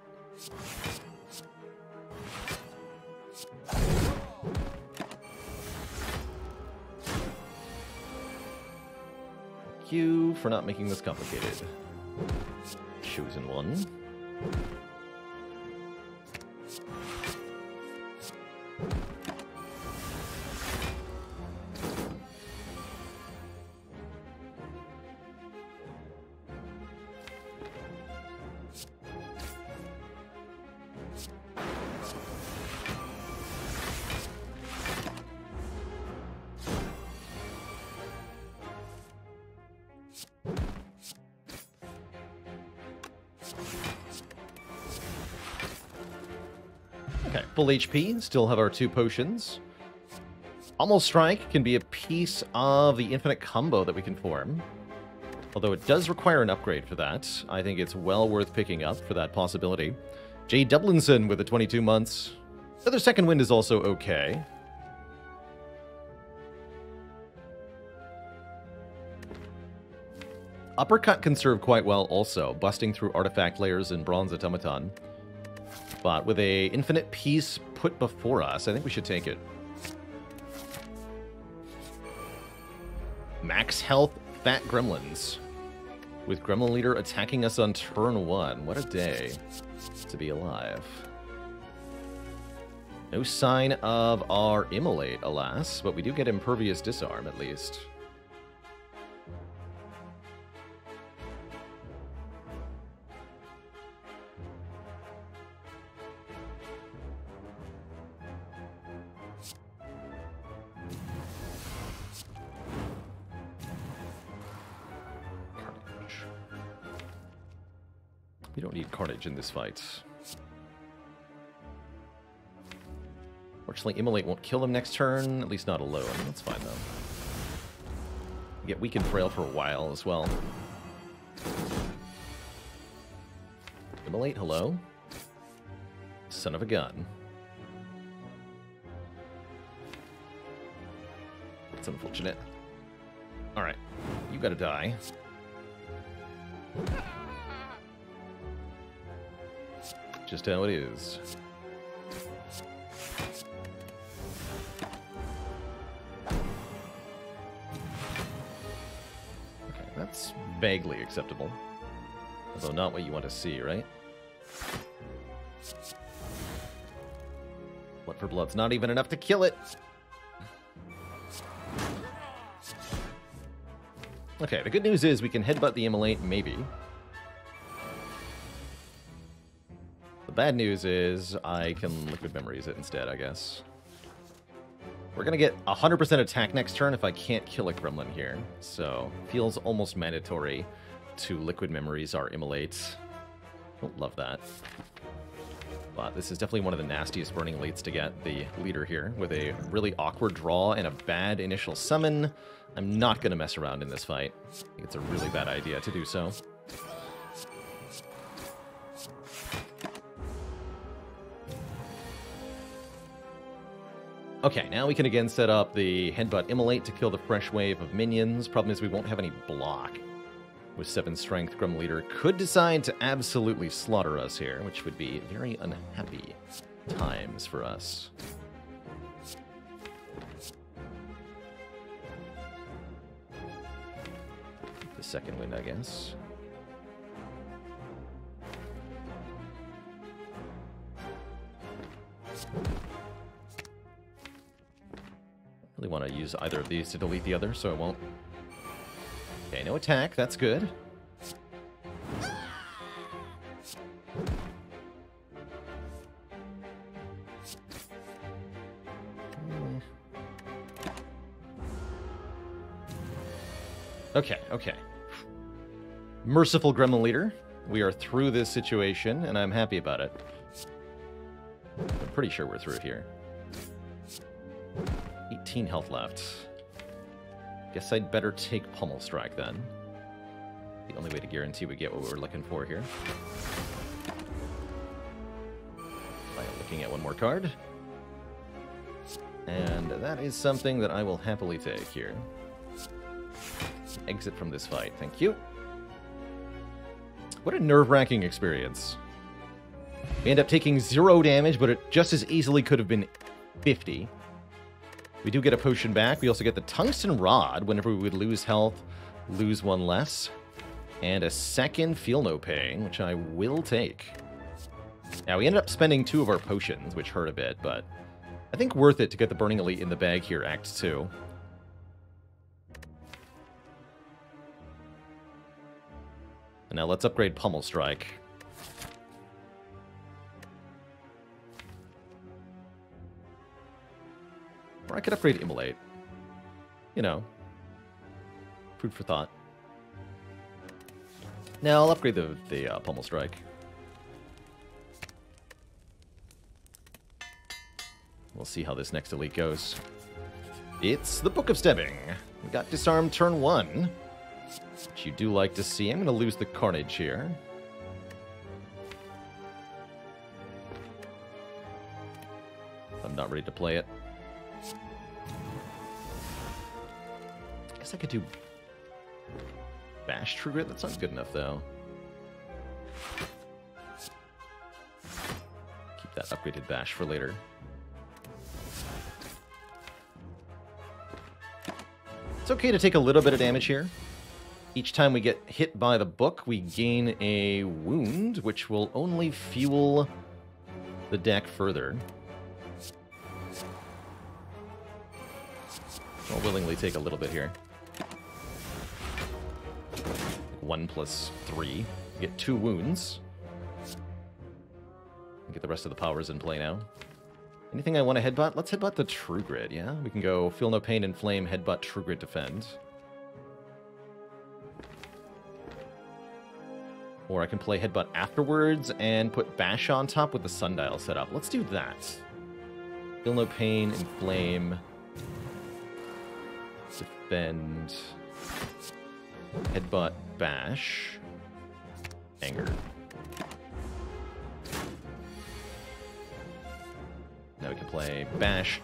Thank you for not making this complicated. Chosen one. Full HP, still have our 2 potions. Pummel Strike can be a piece of the infinite combo that we can form. Although it does require an upgrade for that. I think it's well worth picking up for that possibility. Jay Dublinson with the 22 months. Another Second Wind is also okay. Uppercut can serve quite well also, busting through artifact layers in Bronze Automaton. But with a infinite piece put before us, I think we should take it. Max health, fat gremlins. With Gremlin Leader attacking us on turn 1. What a day to be alive. No sign of our Immolate, alas, but we do get Impervious Disarm at least. We don't need Carnage in this fight. Fortunately, Immolate won't kill him next turn, at least not alone. That's fine, though. We get weak and frail for a while as well. Immolate, hello? Son of a gun. It's unfortunate. Alright, you gotta die. Just how it is. Okay, that's vaguely acceptable. Although not what you want to see, right? Blood for Blood's not even enough to kill it. Okay, the good news is we can headbutt the Immolate, maybe. The bad news is I can Liquid Memories it instead, I guess. We're going to get 100% attack next turn if I can't kill a Gremlin here. So, feels almost mandatory to Liquid Memories our Immolate. Don't love that. But this is definitely one of the nastiest burning leads to get the leader here. With a really awkward draw and a bad initial summon, I'm not going to mess around in this fight. I think it's a really bad idea to do so. Okay, now we can again set up the Headbutt Immolate to kill the fresh wave of minions. Problem is we won't have any block. With 7 strength, Grim Leader could decide to absolutely slaughter us here, which would be very unhappy times for us. The Second Wind, I guess. I really want to use either of these to delete the other, so I won't. Okay, no attack. That's good. Okay, okay. Merciful Gremlin Leader. We are through this situation, and I'm happy about it. I'm pretty sure we're through here. 18 health left. Guess I'd better take Pummel Strike then. The only way to guarantee we get what we were looking for here. By looking at one more card. And that is something that I will happily take here. Exit from this fight, thank you. What a nerve-wracking experience. We end up taking 0 damage, but it just as easily could have been 50. We do get a potion back. We also get the Tungsten Rod whenever we would lose health, lose one less. And a second Feel No Pain, which I will take. Now, we ended up spending 2 of our potions, which hurt a bit, but I think worth it to get the Burning Elite in the bag here, Act 2. And now let's upgrade Pummel Strike. Or I could upgrade Immolate. You know. Food for thought. Now I'll upgrade the Pummel Strike. We'll see how this next elite goes. It's the Book of Stabbing. We got Disarm turn 1. Which you do like to see. I'm going to lose the Carnage here. I'm not ready to play it. I could do Bash True Grit. That's not good enough, though. Keep that upgraded Bash for later. It's okay to take a little bit of damage here. Each time we get hit by the book, we gain a wound, which will only fuel the deck further. I'll willingly take a little bit here. 1 plus 3. You get 2 wounds. Get the rest of the powers in play now. Anything I want to headbutt? Let's headbutt the True Grit, yeah? We can go Feel No Pain, Inflame, Headbutt, True Grit, Defend. Or I can play Headbutt afterwards and put Bash on top with the Sundial set up. Let's do that. Feel No Pain, Inflame, Defend, Headbutt, Bash, Anger. Now we can play Bash,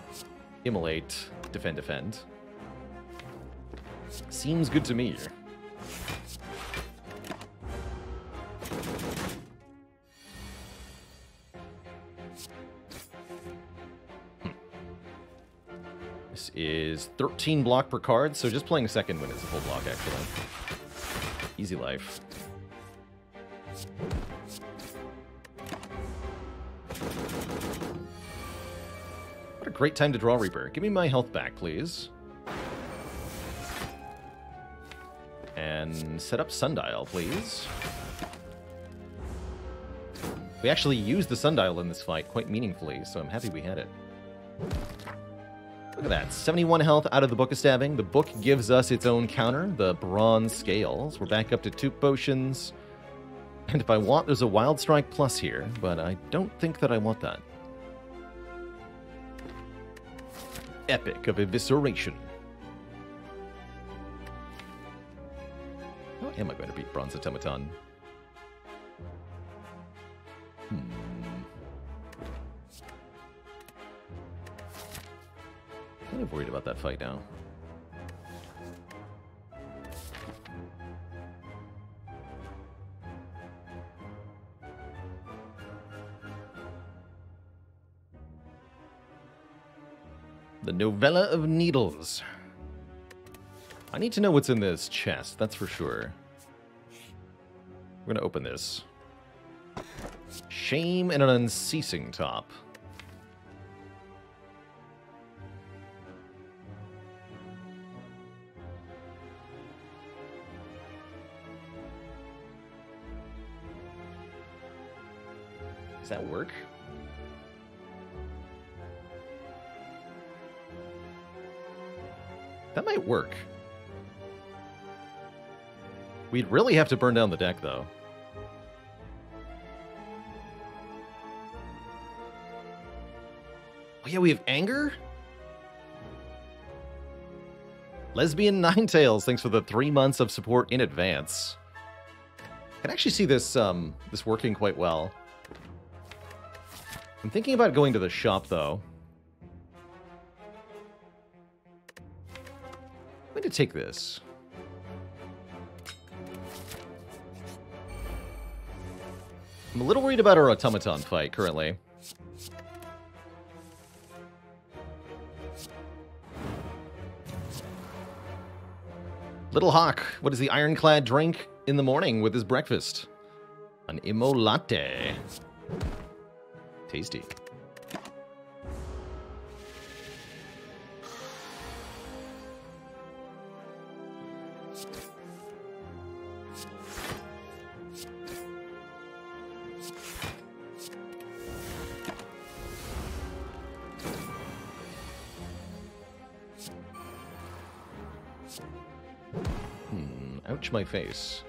Immolate, Defend, Defend. Seems good to me. This is 13 block per card, so just playing Second Wind is a full block, actually. Easy life. a great time to draw Reaper. Give me my health back, please. And set up Sundial, please. We actually used the Sundial in this fight quite meaningfully, so I'm happy we had it. Look at that, 71 health out of the Book of Stabbing. The book gives us its own counter, the Bronze Scales. We're back up to 2 potions. And if I want, there's a Wild Strike Plus here, but I don't think that I want that. Epic of Evisceration. How am I going to beat Bronze Automaton? Kind of worried about that fight now. The Novella of Needles. I need to know what's in this chest, that's for sure. We're gonna open this. Shame and an unceasing top. Does that work? That might work. We'd really have to burn down the deck, though. Oh yeah, we have Anger? Lesbian Ninetales, thanks for the 3 months of support in advance. I can actually see this, this working quite well. I'm thinking about going to the shop, though. I'm going to take this. I'm a little worried about our automaton fight currently. Little Hawk, what does the Ironclad drink in the morning with his breakfast? An Immolate. Tasty. My face,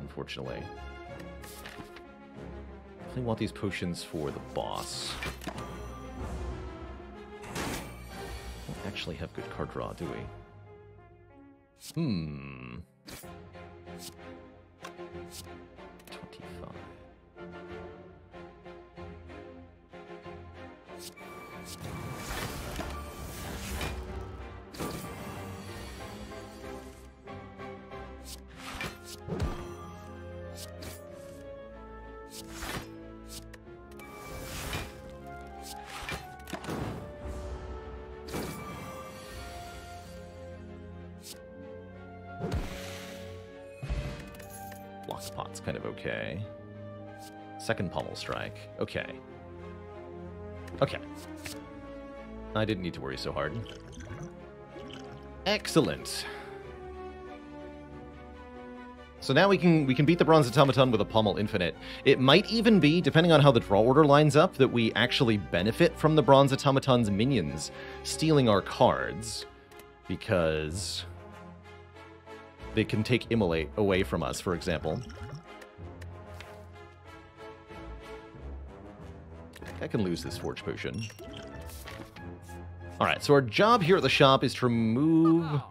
unfortunately. I really want these potions for the boss. We don't actually have good card draw, do we? 25. Okay. Second Pummel Strike. Okay. Okay. I didn't need to worry so hard. Excellent. So now we can beat the Bronze Automaton with a Pummel Infinite. It might even be, depending on how the draw order lines up, that we actually benefit from the Bronze Automaton's minions stealing our cards, because they can take Immolate away from us, for example. I can lose this Forge Potion. Alright, so our job here at the shop is to remove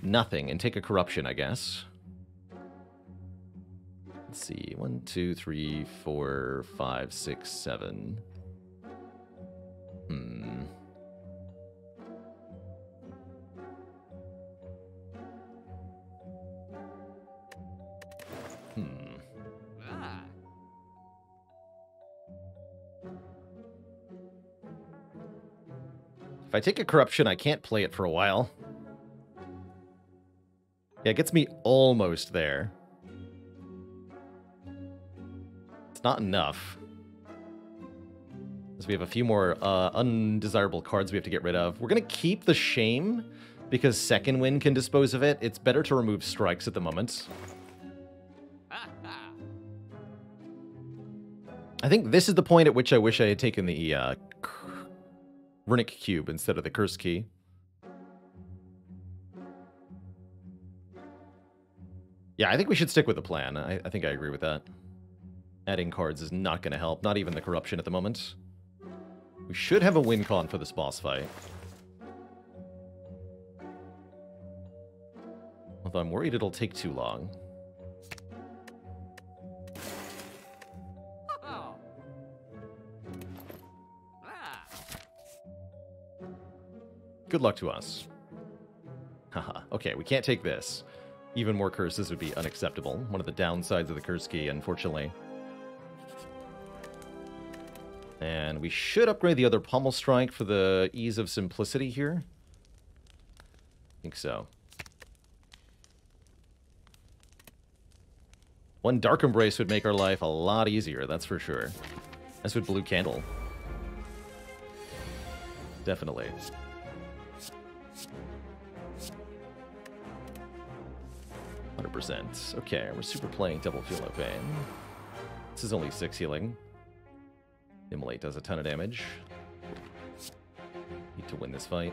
nothing and take a Corruption, I guess. Let's see. 1, 2, 3, 4, 5, 6, 7. If I take a Corruption, I can't play it for a while. Yeah, it gets me almost there. It's not enough. As we have a few more undesirable cards we have to get rid of. We're going to keep the Shame, because Second Wind can dispose of it. It's better to remove strikes at the moment. I think this is the point at which I wish I had taken the Runic Cube instead of the Cursed Key. Yeah, I think we should stick with the plan. I think I agree with that. Adding cards is not going to help, not even the Corruption at the moment. We should have a win con for this boss fight. Although I'm worried it'll take too long. Good luck to us. Haha, okay, we can't take this. Even more curses would be unacceptable. One of the downsides of the Curse Key, unfortunately. And we should upgrade the other Pummel Strike for the ease of simplicity here. I think so. One Dark Embrace would make our life a lot easier, that's for sure. As would Blue Candle. Definitely. Okay, we're super playing double Feel No Pain. This is only 6 healing. Immolate does a ton of damage. Need to win this fight.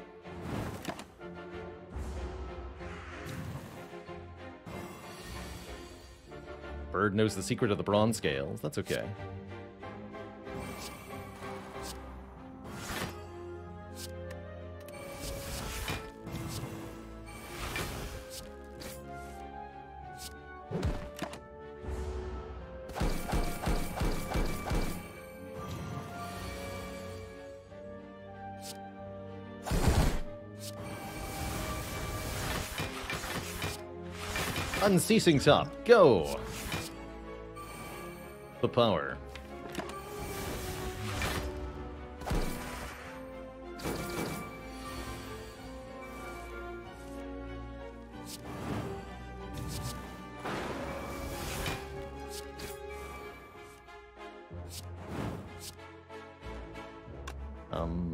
Bird knows the secret of the bronze scales. That's okay. Unceasing Top, go! The power.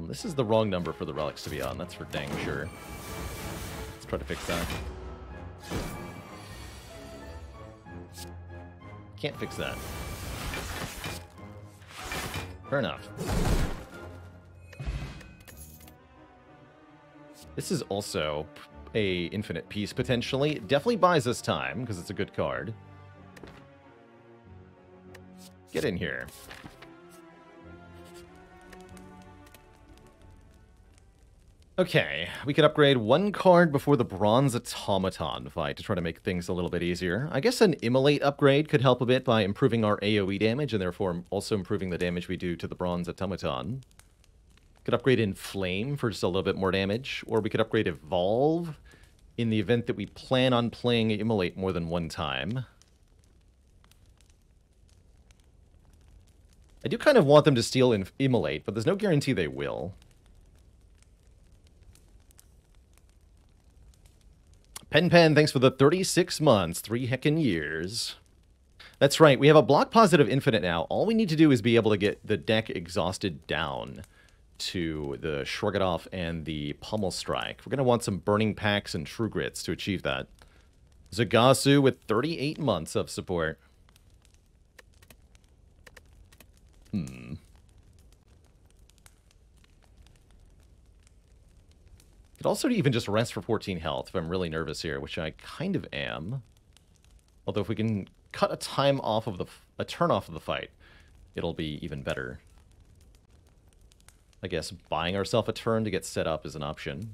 This is the wrong number for the relics to be on, that's for dang sure. Let's try to fix that. Can't fix that. Fair enough. This is also a infinite piece, potentially. It definitely buys us time, because it's a good card. Get in here. Okay, we can upgrade one card before the Bronze Automaton fight to try to make things a little bit easier. I guess an Immolate upgrade could help a bit by improving our AoE damage and therefore also improving the damage we do to the Bronze Automaton. Could upgrade Inflame for just a little bit more damage, or we could upgrade Evolve in the event that we plan on playing Immolate more than one time. I do kind of want them to steal Immolate, but there's no guarantee they will. Pen, thanks for the 36 months, 3 heckin' years. That's right, we have a block positive infinite now. All we need to do is be able to get the deck exhausted down to the Shrug It Off and the Pummel Strike. We're going to want some Burning Packs and True Grits to achieve that. Zagasu with 38 months of support. Could also even just rest for 14 health if I'm really nervous here, which I kind of am. Although if we can cut a turn off of the fight, it'll be even better. I guess buying ourselves a turn to get set up is an option.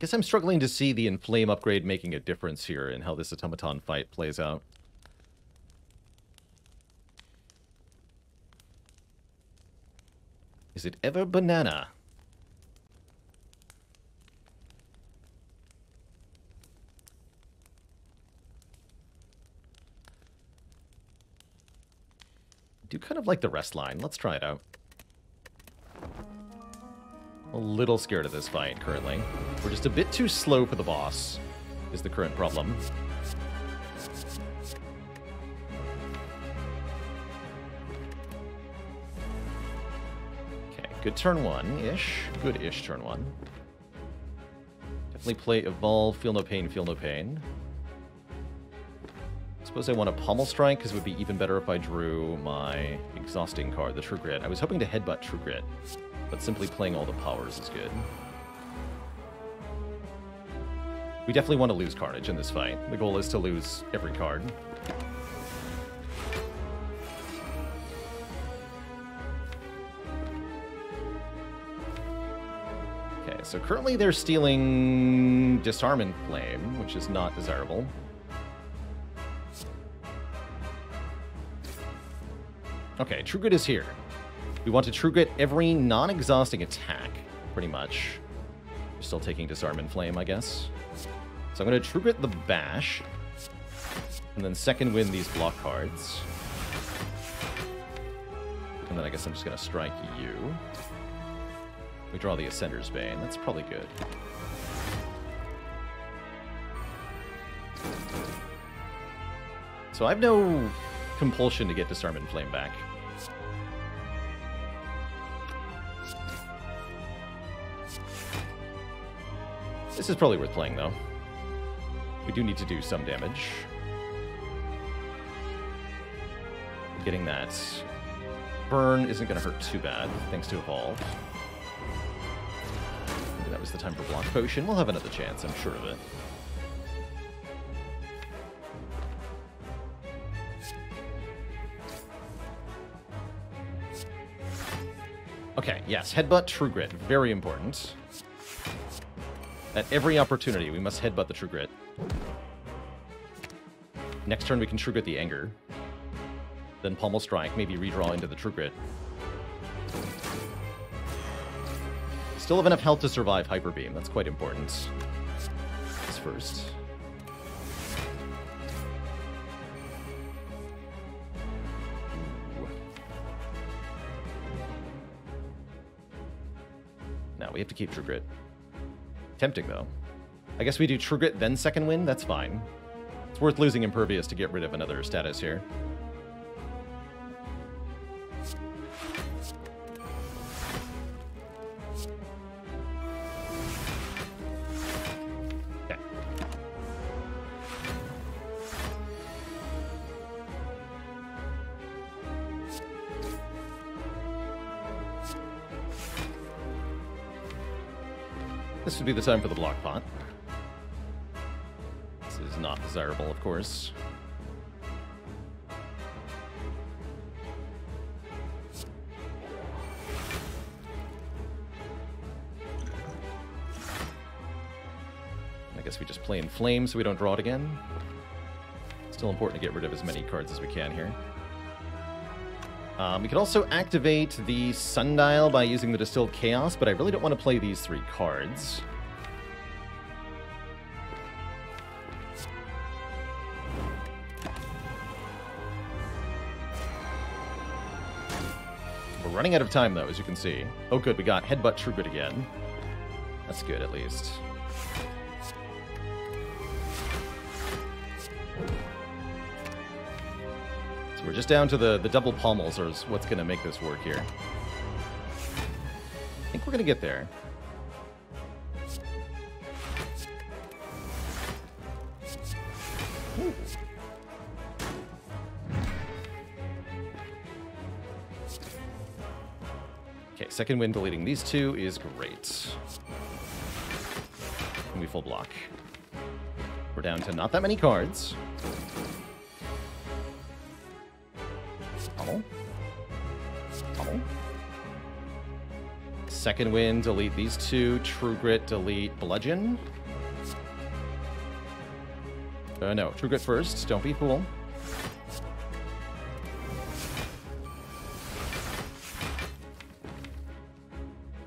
Guess I'm struggling to see the Inflame upgrade making a difference here in how this automaton fight plays out. Is it ever banana? I do kind of like the rest line. Let's try it out. a little scared of this fight currently. We're just a bit too slow for the boss, is the current problem. Okay, good turn one-ish. Good-ish turn one. Definitely play Evolve, Feel No Pain, Feel No Pain. I suppose I want a Pummel Strike, because it would be even better if I drew my exhausting card, the True Grit. I was hoping to Headbutt True Grit, but simply playing all the powers is good. We definitely want to lose Carnage in this fight. The goal is to lose every card. Okay, so currently they're stealing Disarm and Flame, which is not desirable. Okay, True Grit is here. We want to True Grit every non-exhausting attack, pretty much. We're still taking Disarm and Flame, I guess. So I'm going to True Grit the Bash, and then Second Wind these block cards. And then I guess I'm just going to strike you. We draw the Ascender's Bane. That's probably good. So I have no compulsion to get Disarm and Flame back. This is probably worth playing, though. We do need to do some damage. Getting that burn isn't going to hurt too bad, thanks to Evolve. Maybe that was the time for Block Potion. We'll have another chance, I'm sure of it. Okay, yes, Headbutt, True Grit, very important. At every opportunity, we must headbutt the True Grit. Next turn, we can True Grit the Anger. Then Pummel Strike, maybe redraw into the True Grit. Still have enough health to survive Hyper Beam. That's quite important. This first. No, we have to keep True Grit. Tempting, though. I guess we do True Grit, then Second Wind? That's fine. It's worth losing Impervious to get rid of another status here. Okay. This would be the time for the block pot. This is not desirable, of course. I guess we just play in Flame so we don't draw it again. Still important to get rid of as many cards as we can here. We can also activate the Sundial by using the Distilled Chaos, but I really don't want to play these three cards. Running out of time, though, as you can see. Oh, good, we got Headbutt True Grit again. That's good, at least. So we're just down to the double pummels, or what's going to make this work here. I think we're going to get there. Ooh. Okay, Second Wind deleting these two is great. And we full block. We're down to not that many cards. Pummel. Pummel. Second Wind, delete these two. True Grit, delete Bludgeon. No, True Grit first. Don't be a fool.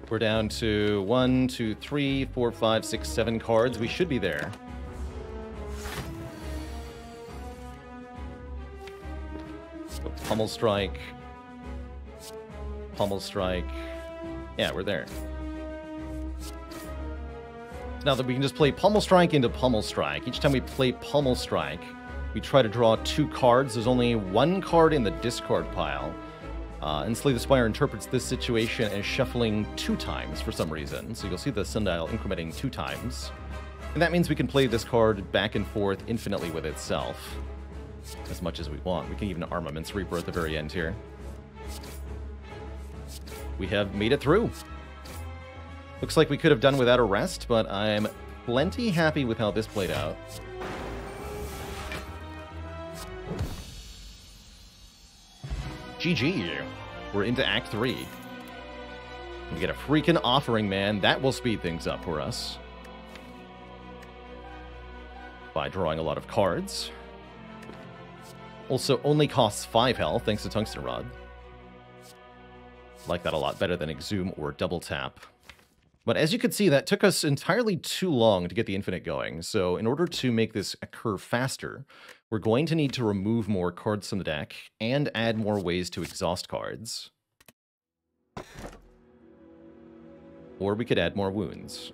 We're down to 7 cards. We should be there. So Pummel Strike. Pummel Strike. Yeah, we're there. now that we can just play Pummel Strike into Pummel Strike. Each time we play Pummel Strike, we try to draw two cards. There's only one card in the discard pile. And Slay the Spire interprets this situation as shuffling two times for some reason. So you'll see the Sundial incrementing two times. And that means we can play this card back and forth infinitely with itself as much as we want. We can even Armaments Reaper at the very end here. We have made it through. Looks like we could have done without a rest, but I'm plenty happy with how this played out. GG. We're into Act 3. We get a freaking Offering, man. That will speed things up for us. By drawing a lot of cards. Also only costs 5 health, thanks to Tungsten Rod. Like that a lot better than Exhume or Double Tap. But as you can see, that took us entirely too long to get the Infinite going. So in order to make this occur faster, we're going to need to remove more cards from the deck and add more ways to exhaust cards. Or we could add more wounds.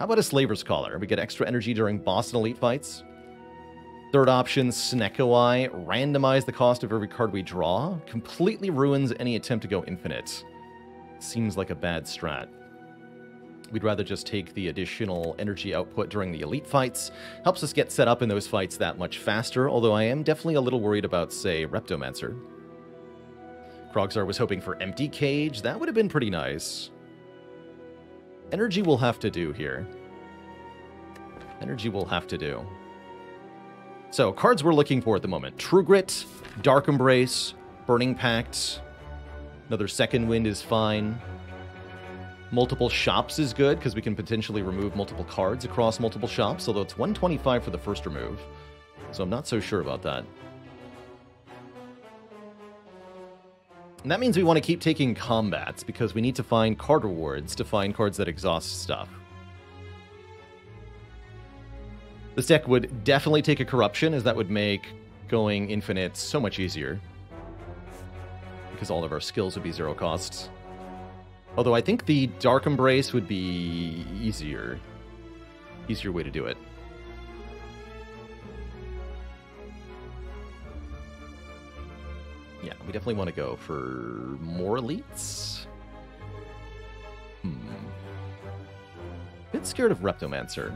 How about a Slaver's Collar? We get extra energy during boss and elite fights. Third option, Snekoi. Randomize the cost of every card we draw. Completely ruins any attempt to go infinite. Seems like a bad strat. We'd rather just take the additional energy output during the elite fights. Helps us get set up in those fights that much faster, although I am definitely a little worried about, say, Reptomancer. Krogzar was hoping for Empty Cage. That would have been pretty nice. Energy will have to do here. Energy will have to do. So, cards we're looking for at the moment. True Grit, Dark Embrace, Burning Pact. Another Second Wind is fine. Multiple shops is good, because we can potentially remove multiple cards across multiple shops, although it's 125 for the first remove, so I'm not so sure about that. And that means we want to keep taking combats, because we need to find card rewards to find cards that exhaust stuff. This deck would definitely take a Corruption, as that would make going infinite so much easier, because all of our skills would be zero costs. Although I think the Dark Embrace would be easier. Easier way to do it. Yeah, we definitely want to go for more elites. Bit scared of Reptomancer.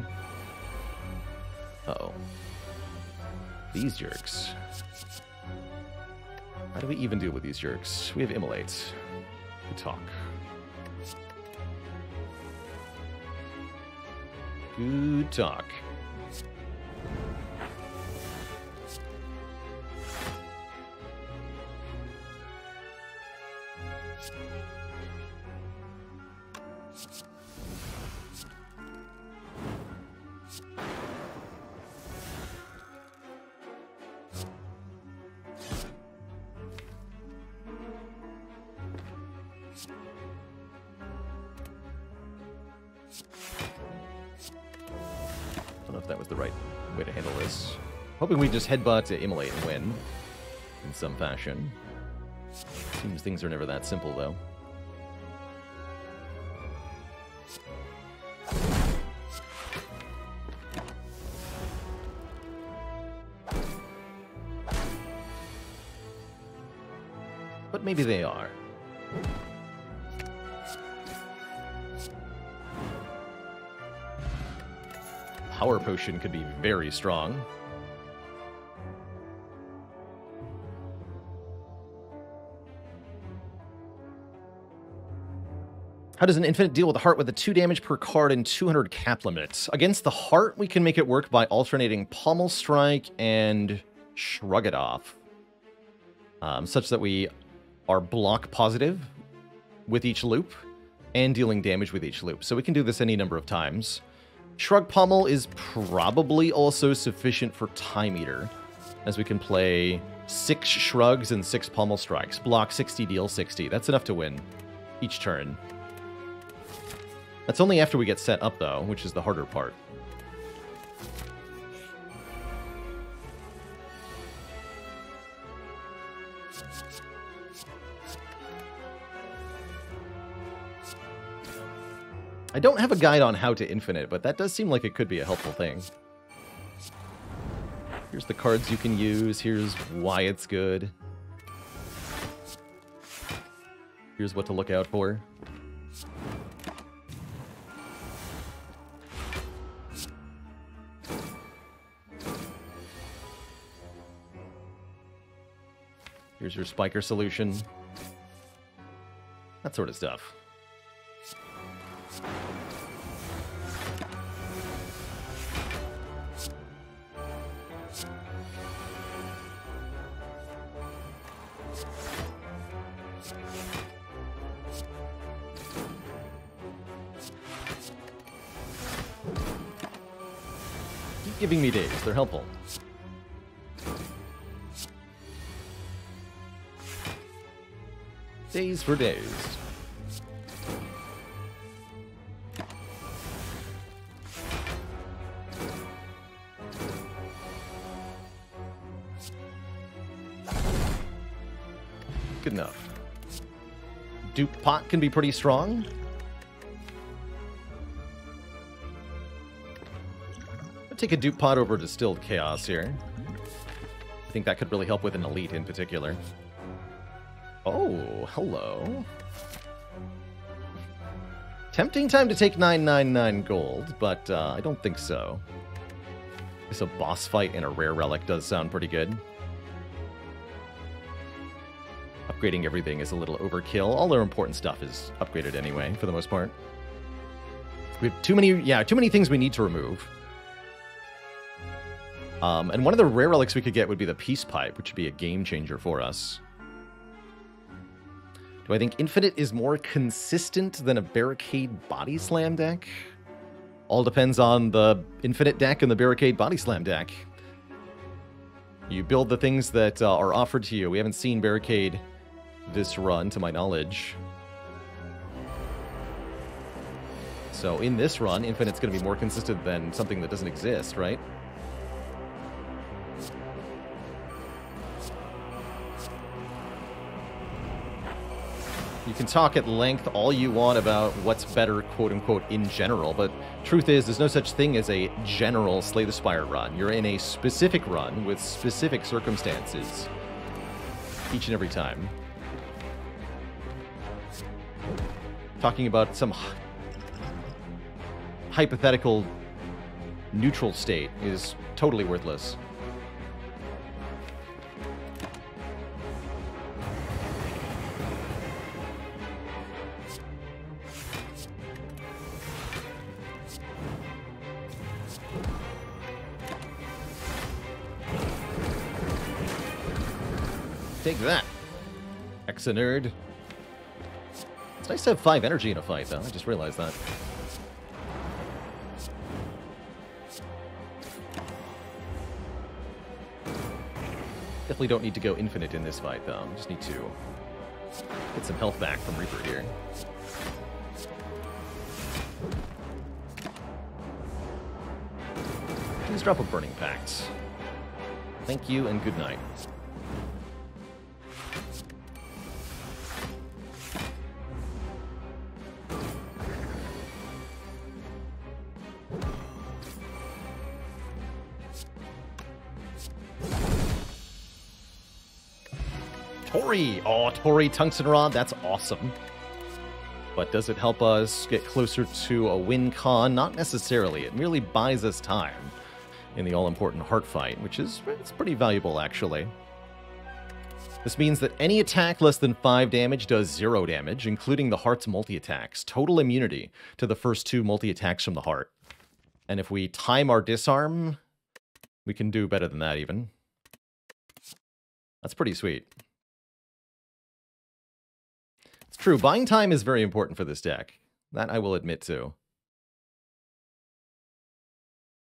Uh-oh. These jerks. How do we even deal with these jerks? We have Immolate. Good talk. Good talk. Hoping we just headbutt to Immolate and win in some fashion. Seems things are never that simple, though. But maybe they are. Power Potion could be very strong. How does an infinite deal with the Heart with a 2 damage per card and 200 cap limits? Against the Heart, we can make it work by alternating Pummel Strike and Shrug It Off, such that we are block positive with each loop and dealing damage with each loop. So we can do this any number of times. Shrug Pummel is probably also sufficient for Time Eater, as we can play 6 Shrugs and 6 Pummel Strikes. Block 60, deal 60. That's enough to win each turn. That's only after we get set up, though, which is the harder part. I don't have a guide on how to infinite, but that does seem like it could be a helpful thing. Here's the cards you can use. Here's why it's good. Here's what to look out for. Here's your spiker solution. That sort of stuff. Keep giving me days, they're helpful. Days for days. Good enough. Duke Pot can be pretty strong. I'll take a Duke Pot over Distilled Chaos here. I think that could really help with an elite in particular. Oh, hello. Tempting time to take 999 gold, but I don't think so. This a boss fight and a rare relic does sound pretty good. Upgrading everything is a little overkill. All their important stuff is upgraded anyway, for the most part. We have too many things we need to remove. And one of the rare relics we could get would be the Peace Pipe, which would be a game changer for us. Do I think Infinite is more consistent than a Barricade Body Slam deck? All depends on the Infinite deck and the Barricade Body Slam deck. You build the things that are offered to you. We haven't seen Barricade this run, to my knowledge. So in this run, Infinite's going to be more consistent than something that doesn't exist, right? You can talk at length all you want about what's better, quote-unquote, in general, but truth is, there's no such thing as a general Slay the Spire run. You're in a specific run with specific circumstances each and every time. Talking about some hypothetical neutral state is totally worthless. Take that, Exa-nerd. It's nice to have 5 energy in a fight, though. I just realized that. Definitely don't need to go infinite in this fight, though. Just need to get some health back from Reaper here. Please drop a Burning Pact. Thank you and good night. Tori! Oh, Tori Tungsten Rod, that's awesome. But does it help us get closer to a win con? Not necessarily. It merely buys us time in the all-important heart fight, which is it's pretty valuable, actually. This means that any attack less than 5 damage does 0 damage, including the heart's multi-attacks. Total immunity to the first 2 multi-attacks from the heart. And if we time our disarm, we can do better than that, even. That's pretty sweet. It's true, buying time is very important for this deck. That I will admit to.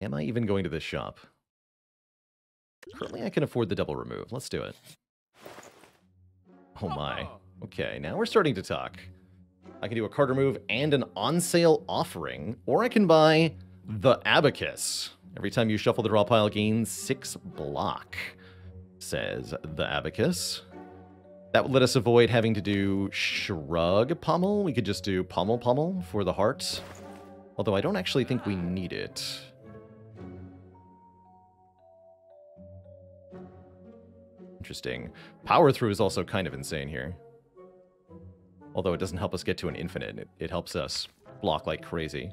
Am I even going to this shop? Currently I can afford the double remove. Let's do it. Oh my. Okay, now we're starting to talk. I can do a card remove and an on-sale offering, or I can buy the abacus. Every time you shuffle the draw pile, gain 6 block, says the abacus. That would let us avoid having to do Shrug Pummel. We could just do Pummel Pummel for the heart. Although I don't actually think we need it. Interesting. Power through is also kind of insane here. Although it doesn't help us get to an infinite. It helps us block like crazy.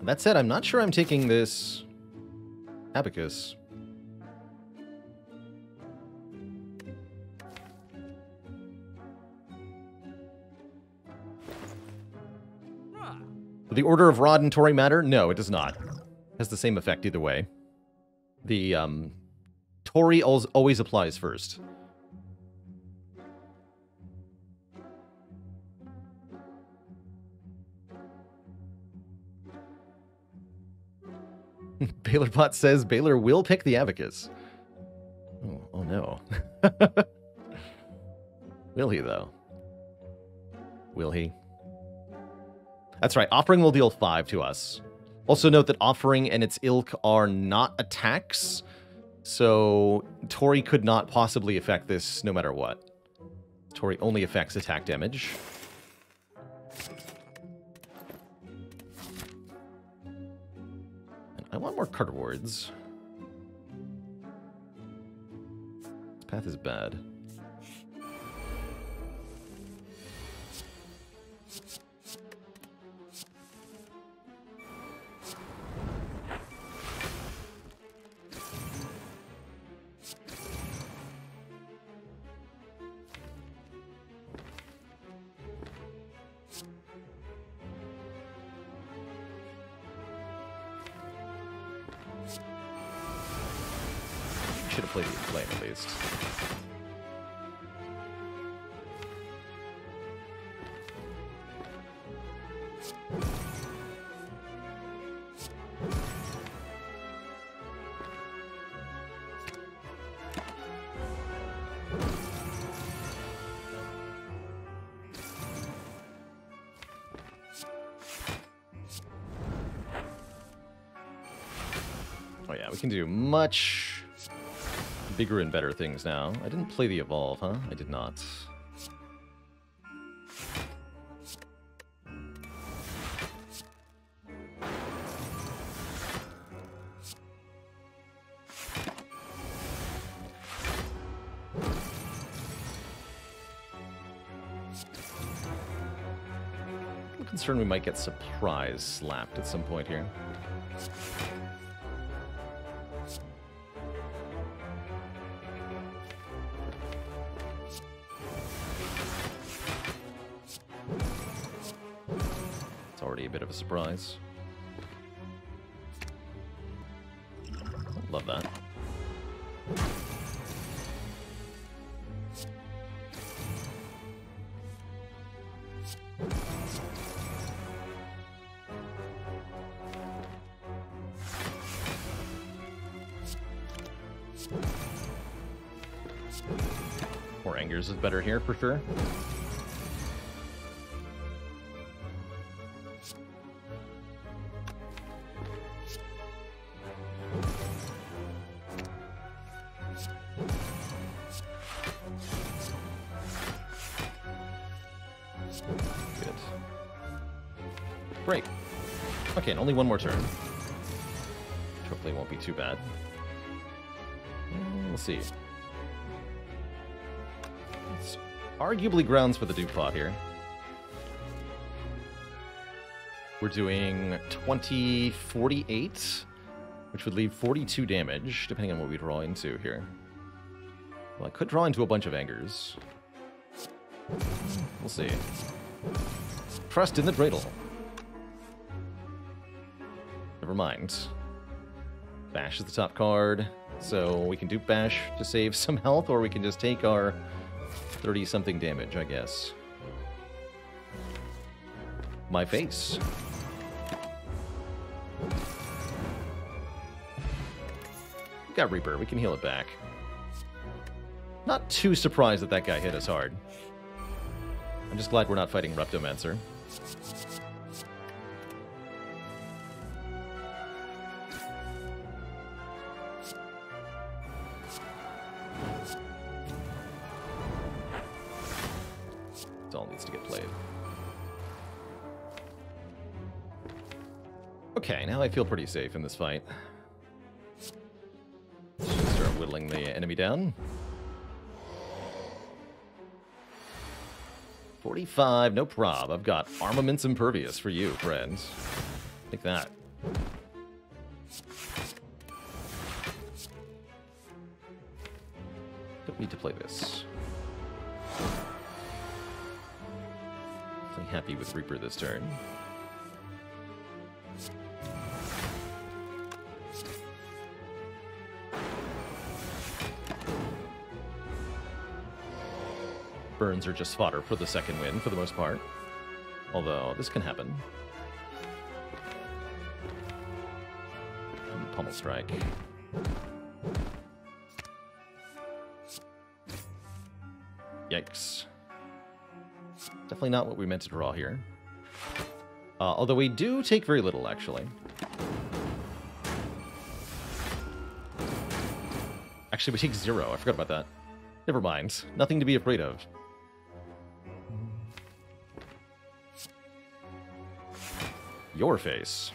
That said, I'm not sure I'm taking this abacus. Will the order of Rod and Tori matter? No, it does not. It has the same effect either way. The Tori always applies first. BaylorBot says Baylor will pick the abacus. Oh no. Will he, though? Will he? That's right. Offering will deal 5 to us. Also note that Offering and its ilk are not attacks, so Tori could not possibly affect this no matter what. Tori only affects attack damage. And I want more card wards. This path is bad. Should have played the flame at least. Oh yeah, we can do much bigger and better things now. I didn't play the Evolve, huh? I did not. I'm concerned we might get surprise slapped at some point here. Surprise. Love that. More Angers is better here for sure. Only one more turn. Which hopefully won't be too bad. We'll see. It's arguably grounds for the Duke Pot here. We're doing 20, 48, which would leave 42 damage, depending on what we draw into here. Well, I could draw into a bunch of Angers. We'll see. Trust in the Dreidel. Never mind. Bash is the top card, so we can do Bash to save some health, or we can just take our 30-something damage, I guess. My face. We've got Reaper. We can heal it back. Not too surprised that that guy hit us hard. I'm just glad we're not fighting Reptomancer. Sundial needs to get played. Okay, now I feel pretty safe in this fight. Let's start whittling the enemy down. 45, no prob. I've got Armaments Impervious for you, friends. Take that. Don't need to play this. Pretty happy with Reaper this turn. Burns are just fodder for the second wind for the most part. Although, this can happen. And Pummel Strike. Yikes. Definitely not what we meant to draw here. Although we do take very little, actually. Actually, we take 0. I forgot about that. Never mind. Nothing to be afraid of. Your face.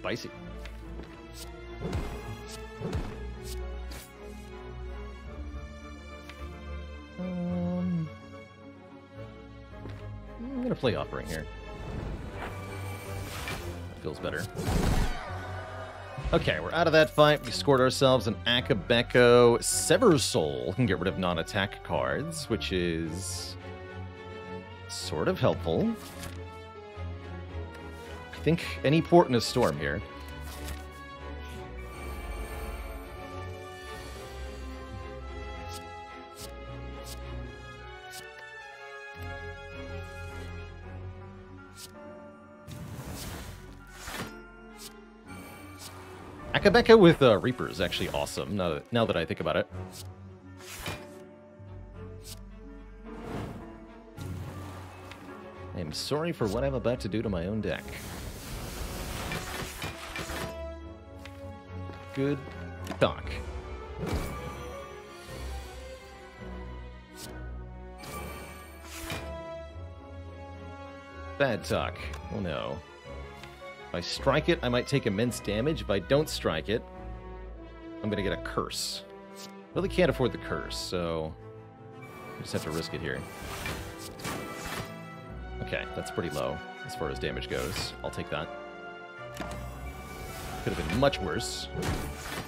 Spicy. I'm gonna play Offering here. That feels better. Okay, we're out of that fight. We scored ourselves an Akabeko. Seversoul can get rid of non-attack cards, which is sort of helpful. I think any port in a storm here. Akabeka with Reaper is actually awesome, now that I think about it. I am sorry for what I'm about to do to my own deck. Good doc. Bad talk. Oh no. If I strike it, I might take immense damage. If I don't strike it, I'm gonna get a curse. Really can't afford the curse, so I just have to risk it here. Okay, that's pretty low as far as damage goes. I'll take that. Could have been much worse.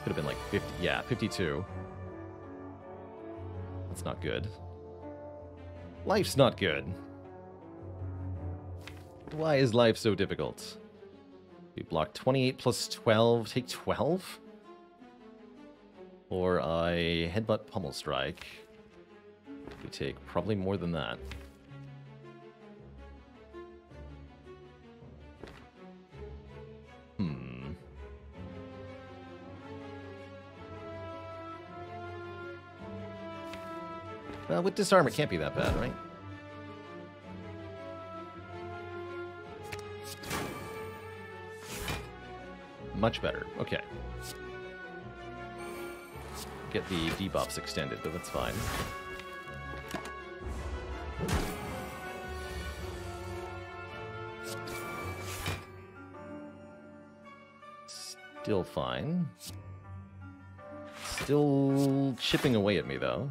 Could have been like 50. Yeah, 52. That's not good. Life's not good. Why is life so difficult? We block 28 plus 12. Take 12? Or I headbutt Pummel Strike. We take probably more than that. Well, with Disarm, it can't be that bad, right? Much better. Okay. Get the debuffs extended, though that's fine. Still fine. Still chipping away at me, though.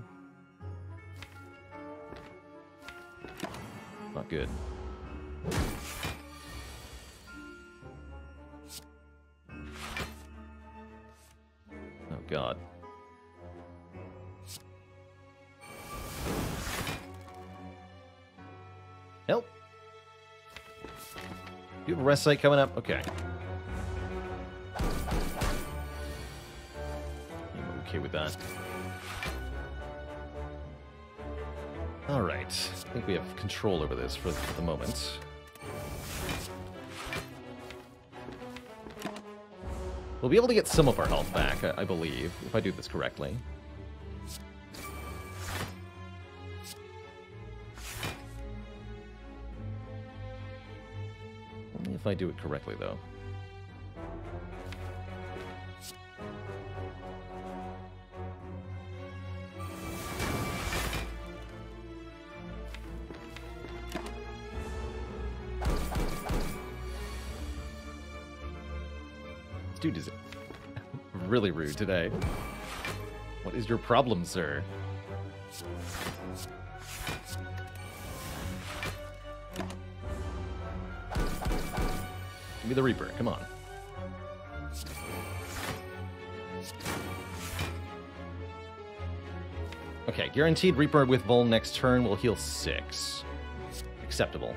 Not good. Oh god. Help. You have a rest site coming up? Okay. I'm okay with that. Alright. I think we have control over this for the moment. We'll be able to get some of our health back, I believe, if I do this correctly. Only if I do it correctly, though. Dude is really rude today. What is your problem, sir? Give me the Reaper, come on. Okay, guaranteed Reaper with Vuln next turn will heal 6. Acceptable.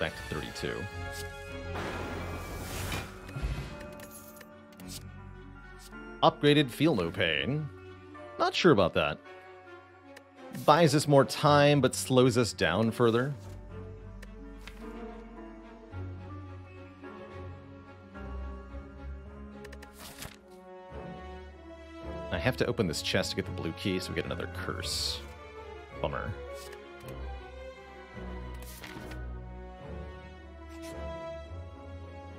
Back to 32. Upgraded Feel No Pain. Not sure about that. Buys us more time, but slows us down further. I have to open this chest to get the blue key, so we get another curse. Bummer.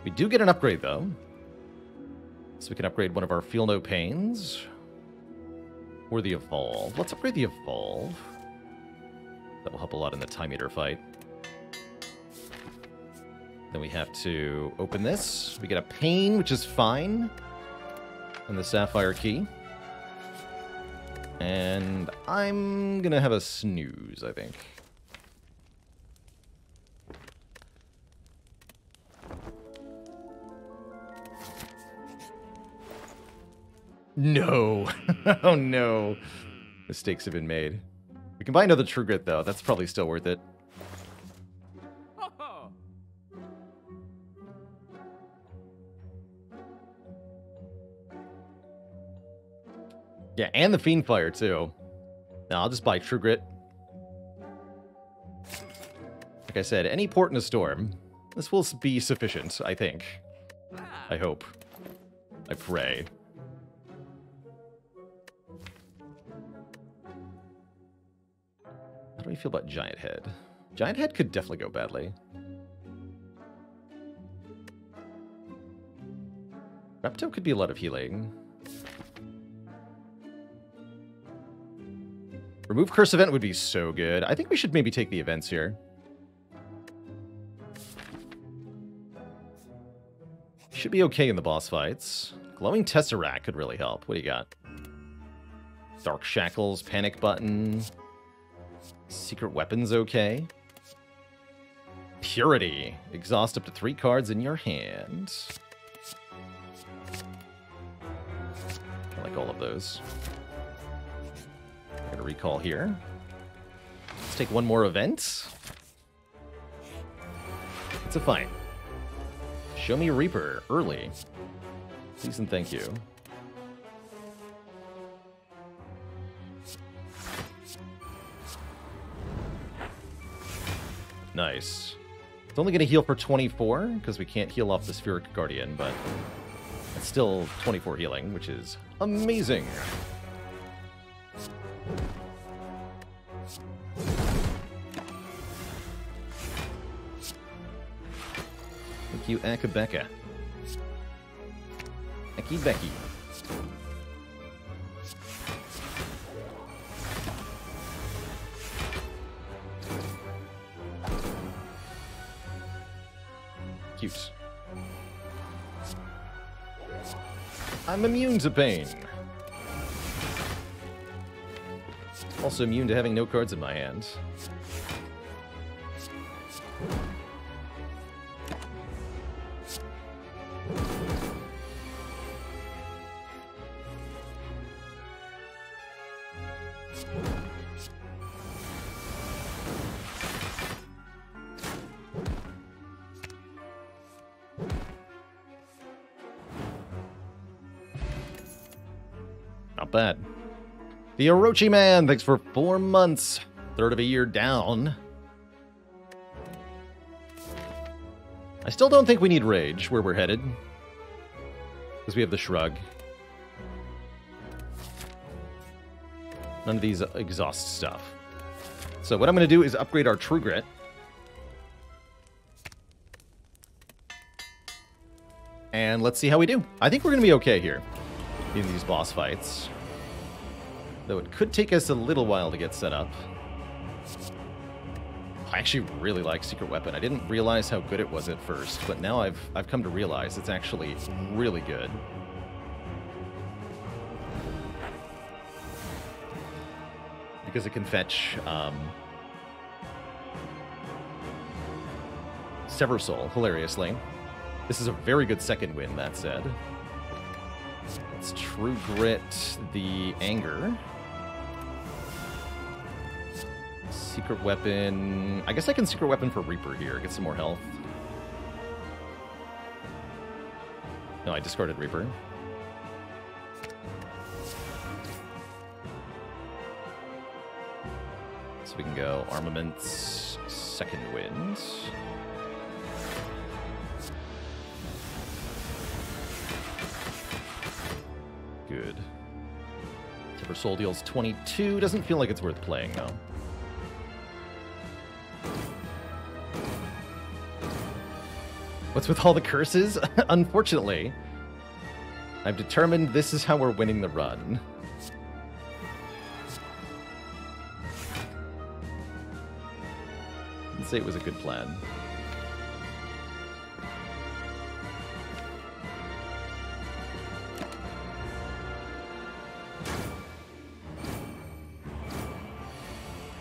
We do get an upgrade, though. So we can upgrade one of our Feel No Pains. Or the Evolve. Let's upgrade the Evolve. That will help a lot in the Time Eater fight. Then we have to open this. We get a Pain, which is fine. And the Sapphire Key. And I'm going to have a snooze, I think. No. Oh, no. Mistakes have been made. We can buy another True Grit, though. That's probably still worth it. Oh. Yeah, and the Fiend Fire, too. No, I'll just buy True Grit. Like I said, any port in a storm. This will be sufficient, I think. I hope. I pray. How do we feel about Giant Head? Giant Head could definitely go badly. Repto could be a lot of healing. Remove Curse Event would be so good. I think we should maybe take the events here. Should be okay in the boss fights. Glowing Tesseract could really help. What do you got? Dark Shackles, Panic Button... Secret Weapon's okay. Purity. Exhaust up to 3 cards in your hand. I like all of those. I'm gonna recall here. Let's take one more event. It's a fight. Show me Reaper early. Please and thank you. Nice. It's only going to heal for 24, because we can't heal off the Spheric Guardian, but it's still 24 healing, which is amazing. Thank you, Akabeka. Aki Becky. Cute. I'm immune to pain. Also immune to having no cards in my hand. Not bad. The Orochi Man, thanks for 4 months. Third of a year down. I still don't think we need Rage where we're headed. Because we have the Shrug. None of these exhaust stuff. So what I'm going to do is upgrade our True Grit. And let's see how we do. I think we're going to be okay here in these boss fights. Though it could take us a little while to get set up. I actually really like Secret Weapon. I didn't realize how good it was at first, but now I've come to realize it's actually really good. Because it can fetch Seversoul, hilariously. This is a very good second win, that said. Let's True Grit the Anger. Secret Weapon. I guess I can Secret Weapon for Reaper here. Get some more health. No, I discarded Reaper. So we can go Armaments, Second Wind. Good. Tipper Soul deals 22. Doesn't feel like it's worth playing, though. What's with all the curses? Unfortunately, I've determined this is how we're winning the run. I'd say it was a good plan.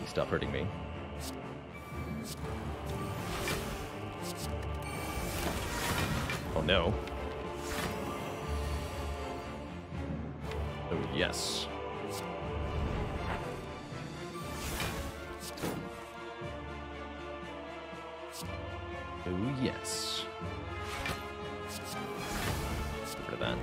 Stop hurting me. Oh, no. Oh, yes. Oh, yes. Let's get rid of that.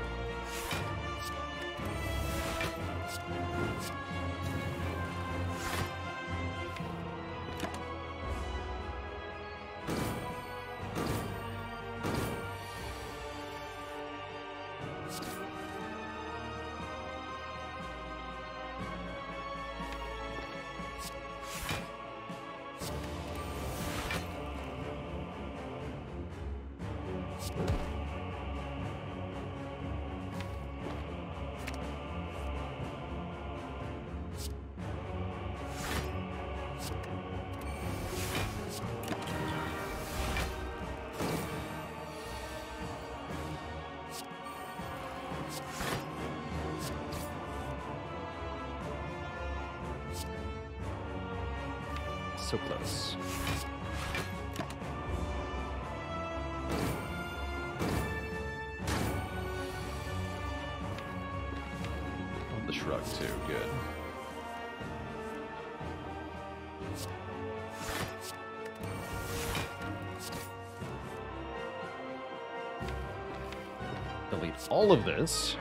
So close. On the shrug too, good. Delete all of this.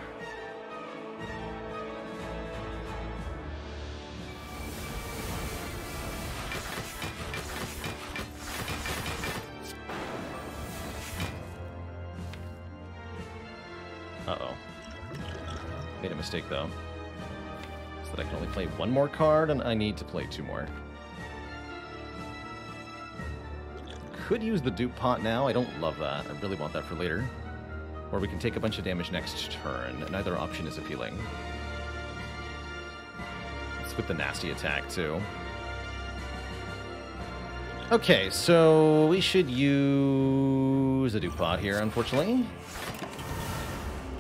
Mistake though, so that I can only play one more card and I need to play two more. Could use the dupe pot now. I don't love that. I really want that for later. Or we can take a bunch of damage next turn. Neither option is appealing. It's with the nasty attack too. Okay, so we should use a dupe pot here, unfortunately.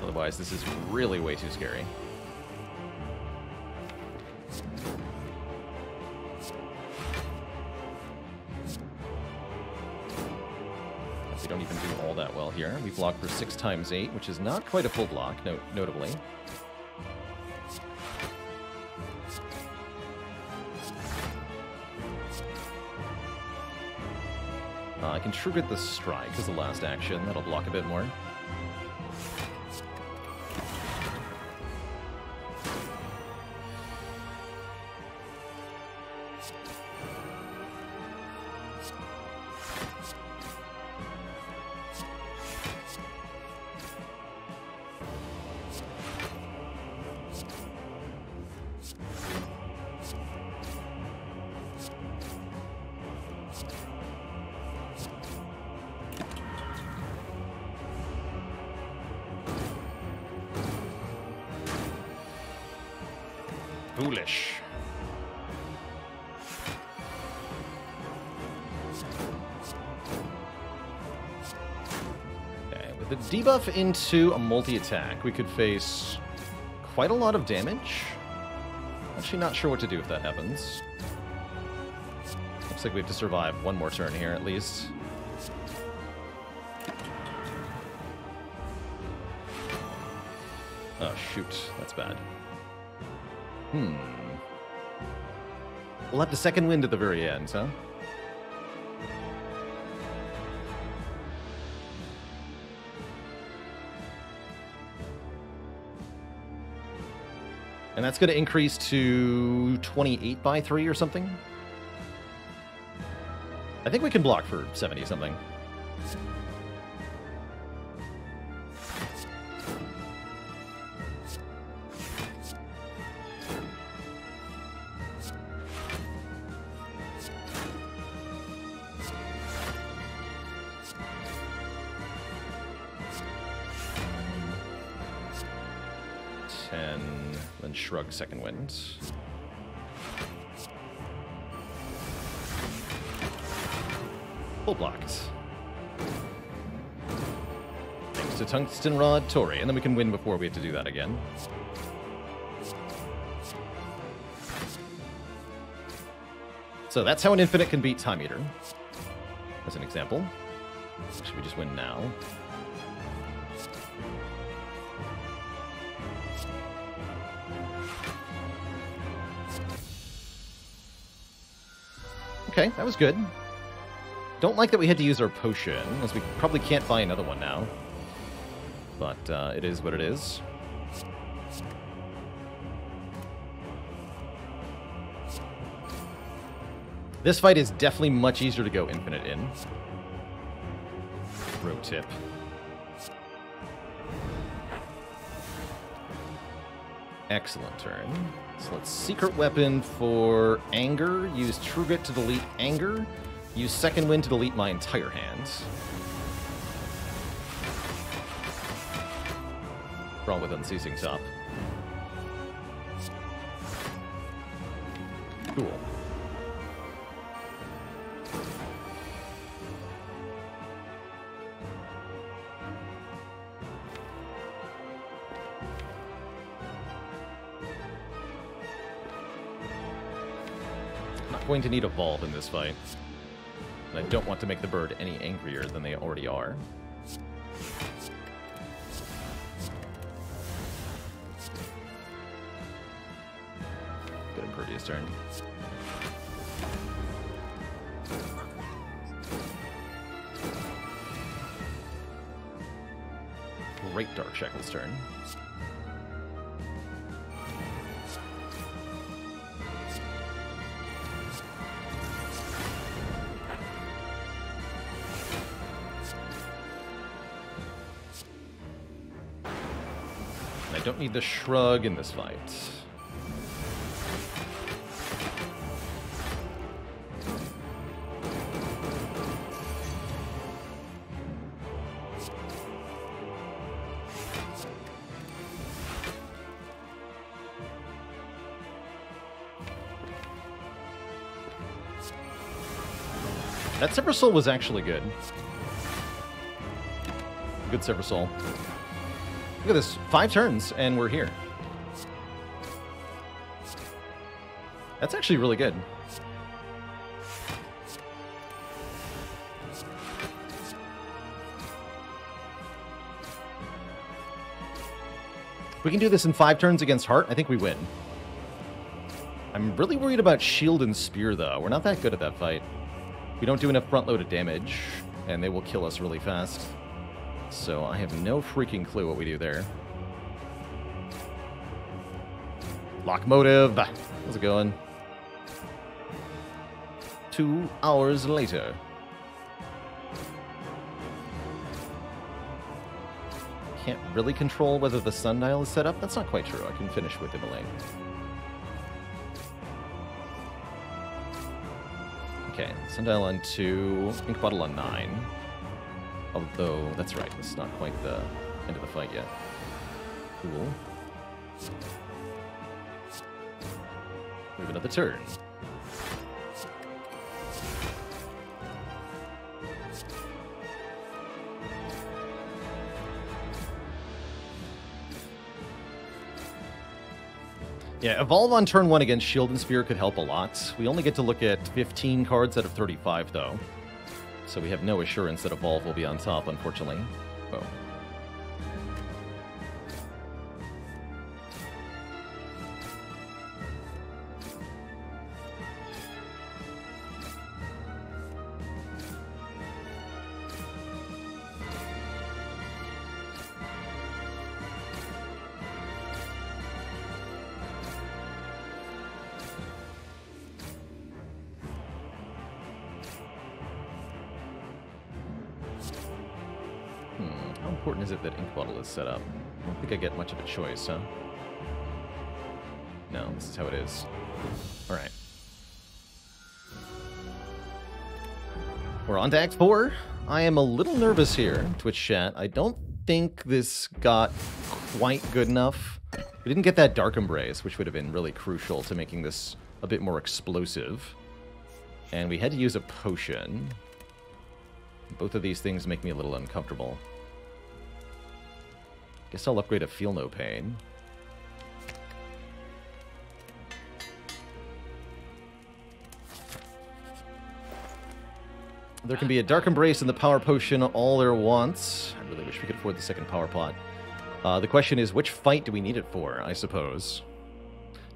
Otherwise, this is really way too scary. We don't even do all that well here. We block for 6 times 8, which is not quite a full block, notably. I can True Grit the Strike as the last action. That'll block a bit more. foolish. Okay, with the debuff into a multi-attack, we could face quite a lot of damage. Actually, not sure what to do if that happens. Looks like we have to survive one more turn here, at least. Oh, shoot. That's bad. Hmm. We'll have the second wind at the very end, huh? And that's going to increase to 28 by 3 or something. I think we can block for 70-something. Shrug second wind. Full blocked. Thanks to Tungsten Rod, Tori. And then we can win before we have to do that again. So that's how an infinite can beat Time Eater. As an example. Should we just win now? Okay, that was good. Don't like that we had to use our potion, as we probably can't buy another one now. But it is what it is. This fight is definitely much easier to go infinite in. Pro tip. Excellent turn. So let's secret weapon for Anger. Use True Grit to delete Anger. Use Second Wind to delete my entire hand. Wrong with Unceasing Top. Cool. Going to need Evolve in this fight. And I don't want to make the bird any angrier than they already are. Good Impervious turn. Great Dark Shackles turn. Don't need the shrug in this fight. That Seversoul was actually good. Good Seversoul. Look at this, 5 turns, and we're here. That's actually really good. If we can do this in 5 turns against Heart, I think we win. I'm really worried about Shield and Spear, though. We're not that good at that fight. We don't do enough front-loaded damage, and they will kill us really fast. So I have no freaking clue what we do there. Locomotive! How's it going? 2 hours later. Can't really control whether the Sundial is set up. That's not quite true. I can finish with Immolate. Okay, Sundial on 2, Ink Bottle on 9. Although, that's right, this is not quite the end of the fight yet. Cool. of the turn. Yeah, Evolve on turn 1 against Shield and Spear could help a lot. We only get to look at 15 cards out of 35, though. So we have no assurance that Evolve will be on top, unfortunately. Oh. Set up. I don't think I get much of a choice, huh? No, this is how it is. Alright. We're on to Act 4. I am a little nervous here, Twitch chat. I don't think this got quite good enough. We didn't get that Dark Embrace, which would have been really crucial to making this a bit more explosive. And we had to use a potion. Both of these things make me a little uncomfortable. Guess I'll upgrade a Feel No Pain. There can be a Dark Embrace and the Power Potion all there once. I really wish we could afford the second Power Pot. The question is, which fight do we need it for, I suppose?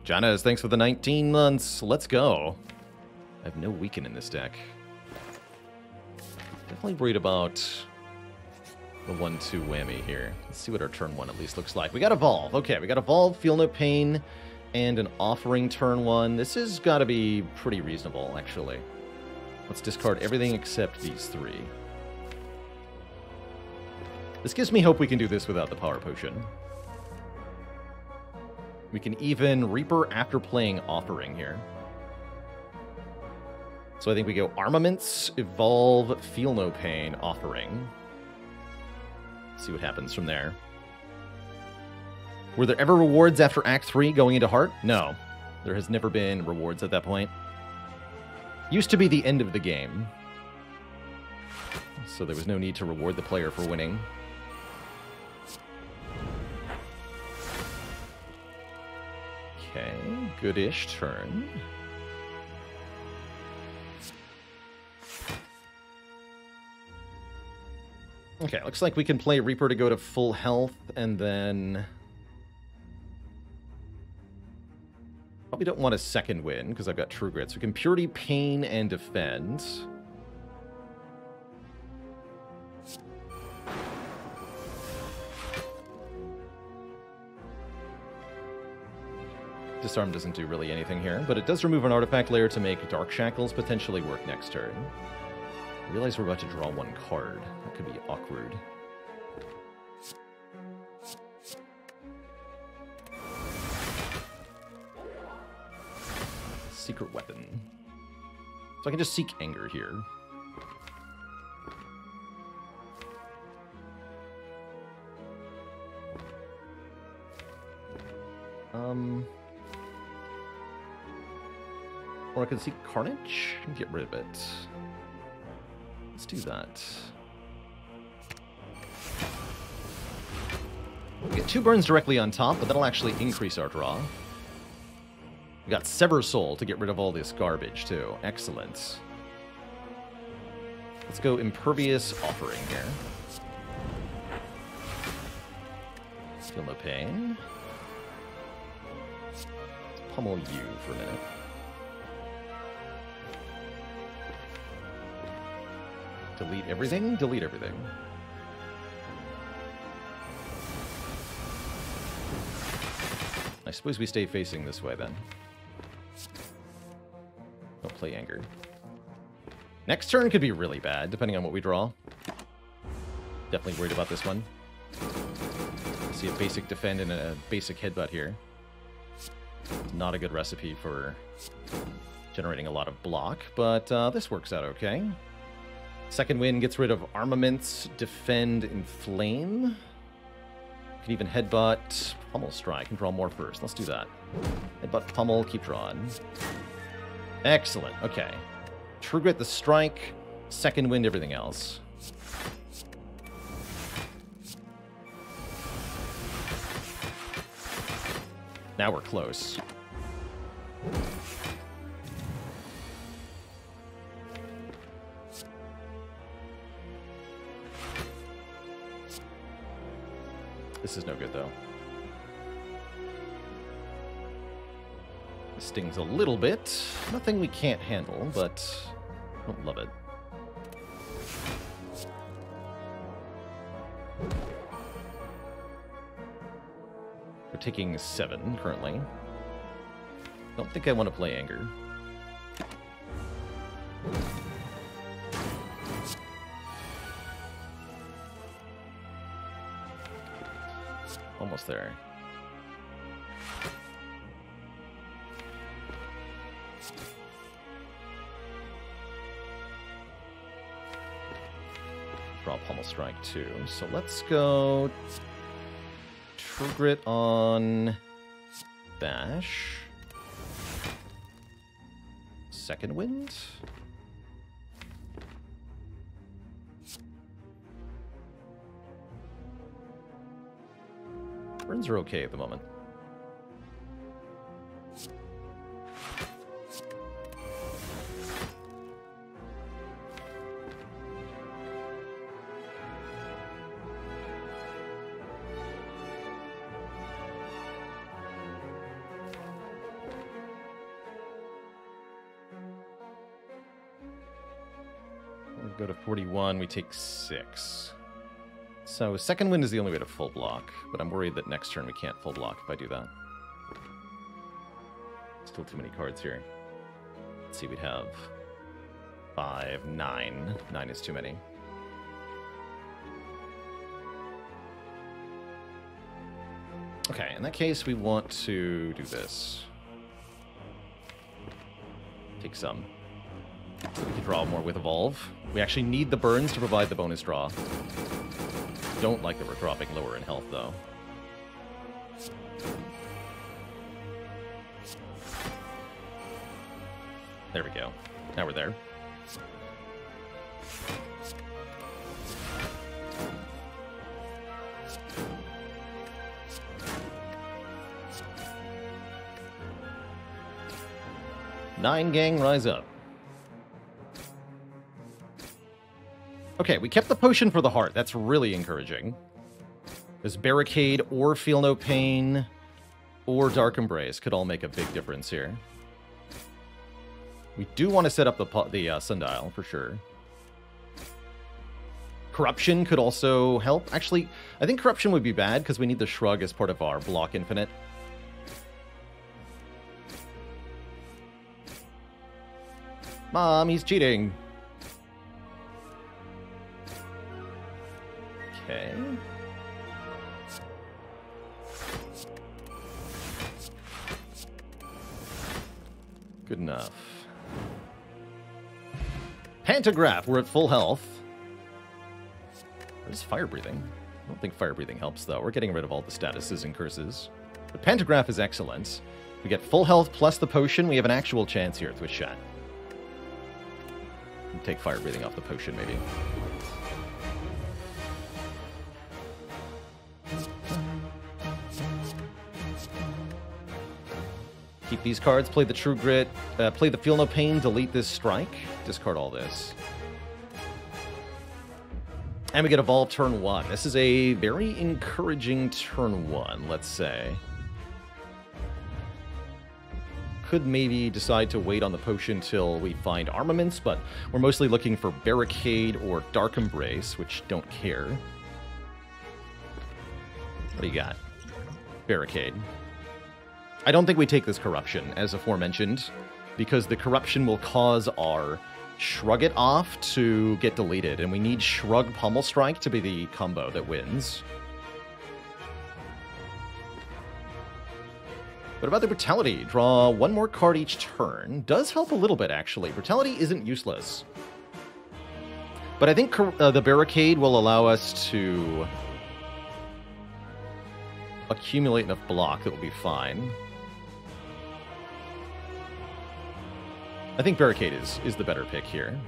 Janez, thanks for the 19 months. Let's go. I have no Weaken in this deck. Definitely worried about the 1-2 whammy here. Let's see what our turn 1 at least looks like. We got Evolve. Okay, we got Evolve, Feel No Pain, and an Offering turn 1. This has got to be pretty reasonable, actually. Let's discard everything except these three. This gives me hope we can do this without the Power Potion. We can even Reaper after playing Offering here. So I think we go Armaments, Evolve, Feel No Pain, Offering. See what happens from there. Were there ever rewards after Act 3 going into Heart? No. There has never been rewards at that point. Used to be the end of the game. So there was no need to reward the player for winning. Okay, good-ish turn. Okay, looks like we can play Reaper to go to full health, and then probably don't want a second win, because I've got True Grit. So we can Purity, Pain, and Defend. Disarm doesn't do really anything here, but it does remove an artifact layer to make Dark Shackles potentially work next turn. I realize we're about to draw one card. That could be awkward. Secret Weapon. So I can just seek Anger here. Or I can seek Carnage and get rid of it. Let's do that. We get two burns directly on top, but that'll actually increase our draw. We got Sever Soul to get rid of all this garbage, too. Excellent. Let's go Impervious, Offering here. Feel No Pain. Let's pummel you for a minute. Delete everything? Delete everything. I suppose we stay facing this way, then. Don't play Anger. Next turn could be really bad, depending on what we draw. Definitely worried about this one. I see a basic Defend and a basic Headbutt here. Not a good recipe for generating a lot of block, but this works out okay. Second Wind gets rid of Armaments, Defend, Inflame. Could even headbutt, pummel strike, and draw more first. Let's do that. Headbutt, pummel, keep drawing. Excellent. Okay. True Grit the strike, second wind, everything else. Now we're close. This is no good, though. This stings a little bit. Nothing we can't handle, but I don't love it. We're taking 7 currently. Don't think I want to play Anger. Almost there. Draw Pummel Strike too. So let's go True Grit on Bash. Second Wind. Burns are okay at the moment. We go to 41, we take 6. So second wind is the only way to full block, but I'm worried that next turn we can't full block if I do that. Still too many cards here. Let's see, we'd have 5, 9. 9 is too many. Okay, in that case we want to do this. Take some. So we can draw more with Evolve. We actually need the burns to provide the bonus draw. Don't like that we're dropping lower in health, though. There we go. Now we're there. Nine gang, rise up. Okay, we kept the potion for the heart. That's really encouraging. This barricade or feel no pain or dark embrace could all make a big difference here. We do want to set up the sundial for sure. Corruption could also help. Actually, I think corruption would be bad because we need the shrug as part of our block infinite. Mom, he's cheating. Okay. Good enough. Pantograph, we're at full health. What is fire breathing? I don't think fire breathing helps, though. We're getting rid of all the statuses and curses. But Pantograph is excellent. We get full health plus the potion. We have an actual chance here at Twitch chat. We'll take fire breathing off the potion, maybe. Keep these cards, play the True Grit, play the Feel No Pain, delete this strike, discard all this. And we get Evolve turn 1. This is a very encouraging turn 1, let's say. Could maybe decide to wait on the potion till we find Armaments, but we're mostly looking for Barricade or Dark Embrace, which don't care. What do you got? Barricade. I don't think we take this corruption, as aforementioned, because the corruption will cause our shrug it off to get deleted, and we need shrug pummel strike to be the combo that wins. What about the brutality? Draw one more card each turn. Does help a little bit, actually. Brutality isn't useless. But I think the barricade will allow us to accumulate enough block, it will be fine. I think Barricade is the better pick here.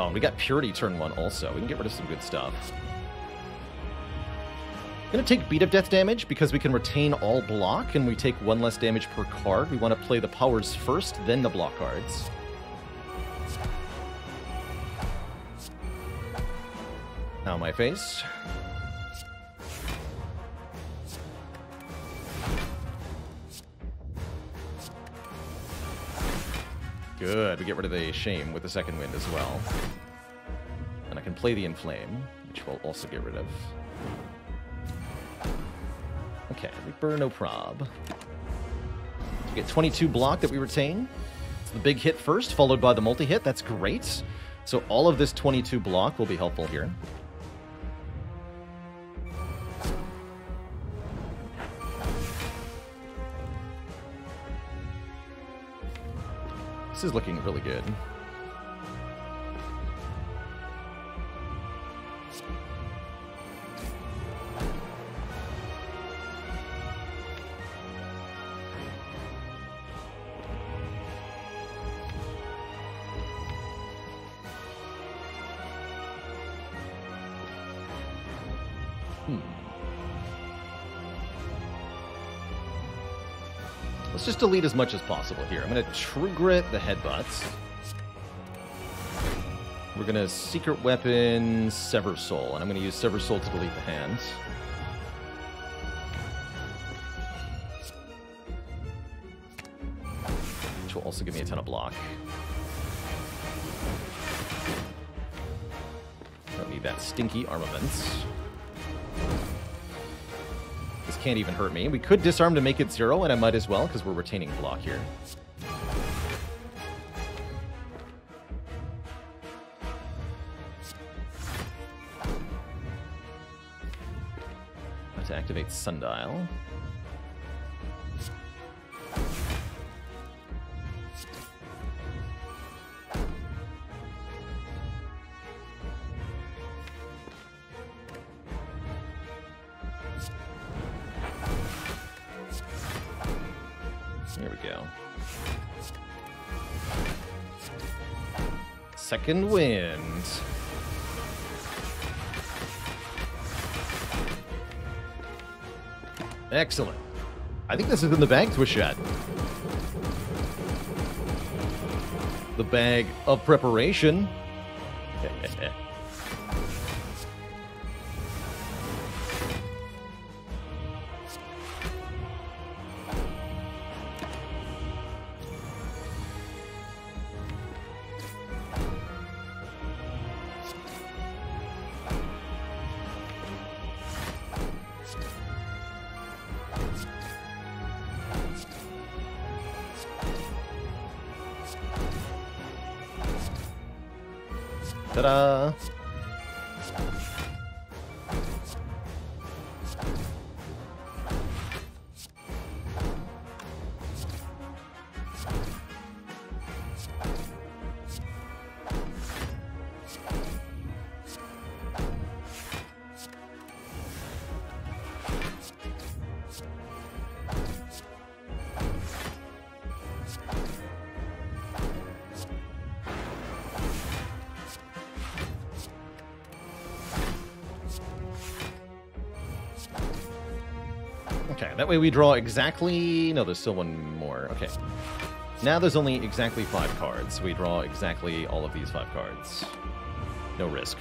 Oh, and we got Purity turn one also. We can get rid of some good stuff. Gonna take beat of death damage because we can retain all block and we take one less damage per card. We want to play the powers first, then the block cards. Now my face. Good, we get rid of the shame with the second wind as well. And I can play the inflame, which we'll also get rid of. Okay, Reaper, no prob. We get 22 block that we retain. It's the big hit first, followed by the multi-hit. That's great. So all of this 22 block will be helpful here. This is looking really good. Let's just delete as much as possible here. I'm going to True Grit the Headbutts. We're going to Secret Weapon Sever Soul, and I'm going to use Sever Soul to delete the hands. Which will also give me a ton of block. Don't need that stinky Armaments. Can't even hurt me. We could disarm to make it zero, and I might as well because we're retaining block here. Have to activate Sundial. Second wind. Excellent. I think this is in the bag to a shot. The bag of preparation. Ta-da! Okay, that way we draw exactly... No, there's still one more. Okay. Now there's only exactly 5 cards. We draw exactly all of these 5 cards. No risk.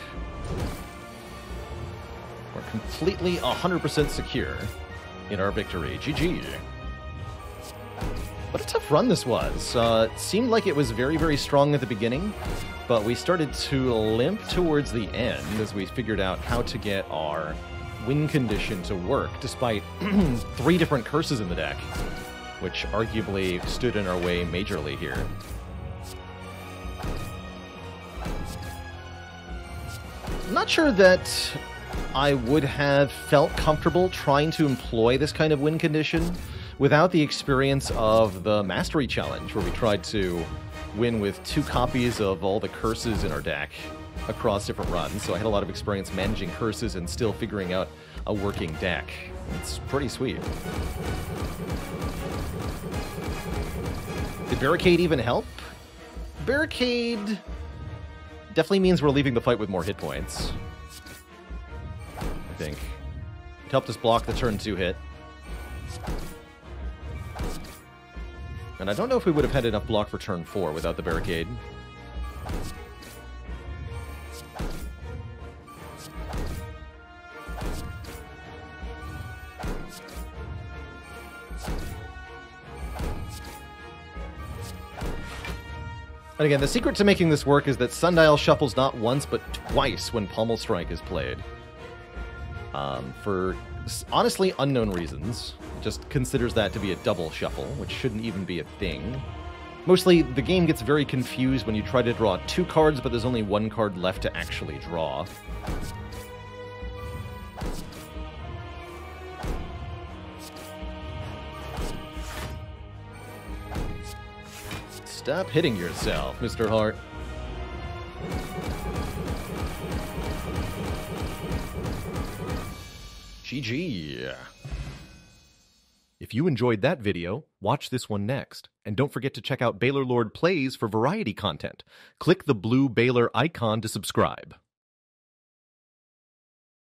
We're completely 100% secure in our victory. GG. What a tough run this was. It seemed like it was very, very strong at the beginning, but we started to limp towards the end as we figured out how to get our win condition to work despite 3 different curses in the deck, which arguably stood in our way majorly here. I'm not sure that I would have felt comfortable trying to employ this kind of win condition without the experience of the Mastery Challenge, where we tried to win with 2 copies of all the curses in our deck. across different runs, so I had a lot of experience managing curses and still figuring out a working deck. It's pretty sweet. Did Barricade even help? Barricade definitely means we're leaving the fight with more hit points, I think. It helped us block the turn 2 hit. And I don't know if we would have had enough block for turn 4 without the Barricade. And again, the secret to making this work is that Sundial shuffles not once, but twice when Pummel Strike is played. For honestly unknown reasons. It just considers that to be a double shuffle, which shouldn't even be a thing. Mostly, the game gets very confused when you try to draw 2 cards, but there's only 1 card left to actually draw. Stop hitting yourself, Mr. Hart. GG. If you enjoyed that video, watch this one next. And don't forget to check out Baylor Lord Plays for variety content. Click the blue Baylor icon to subscribe.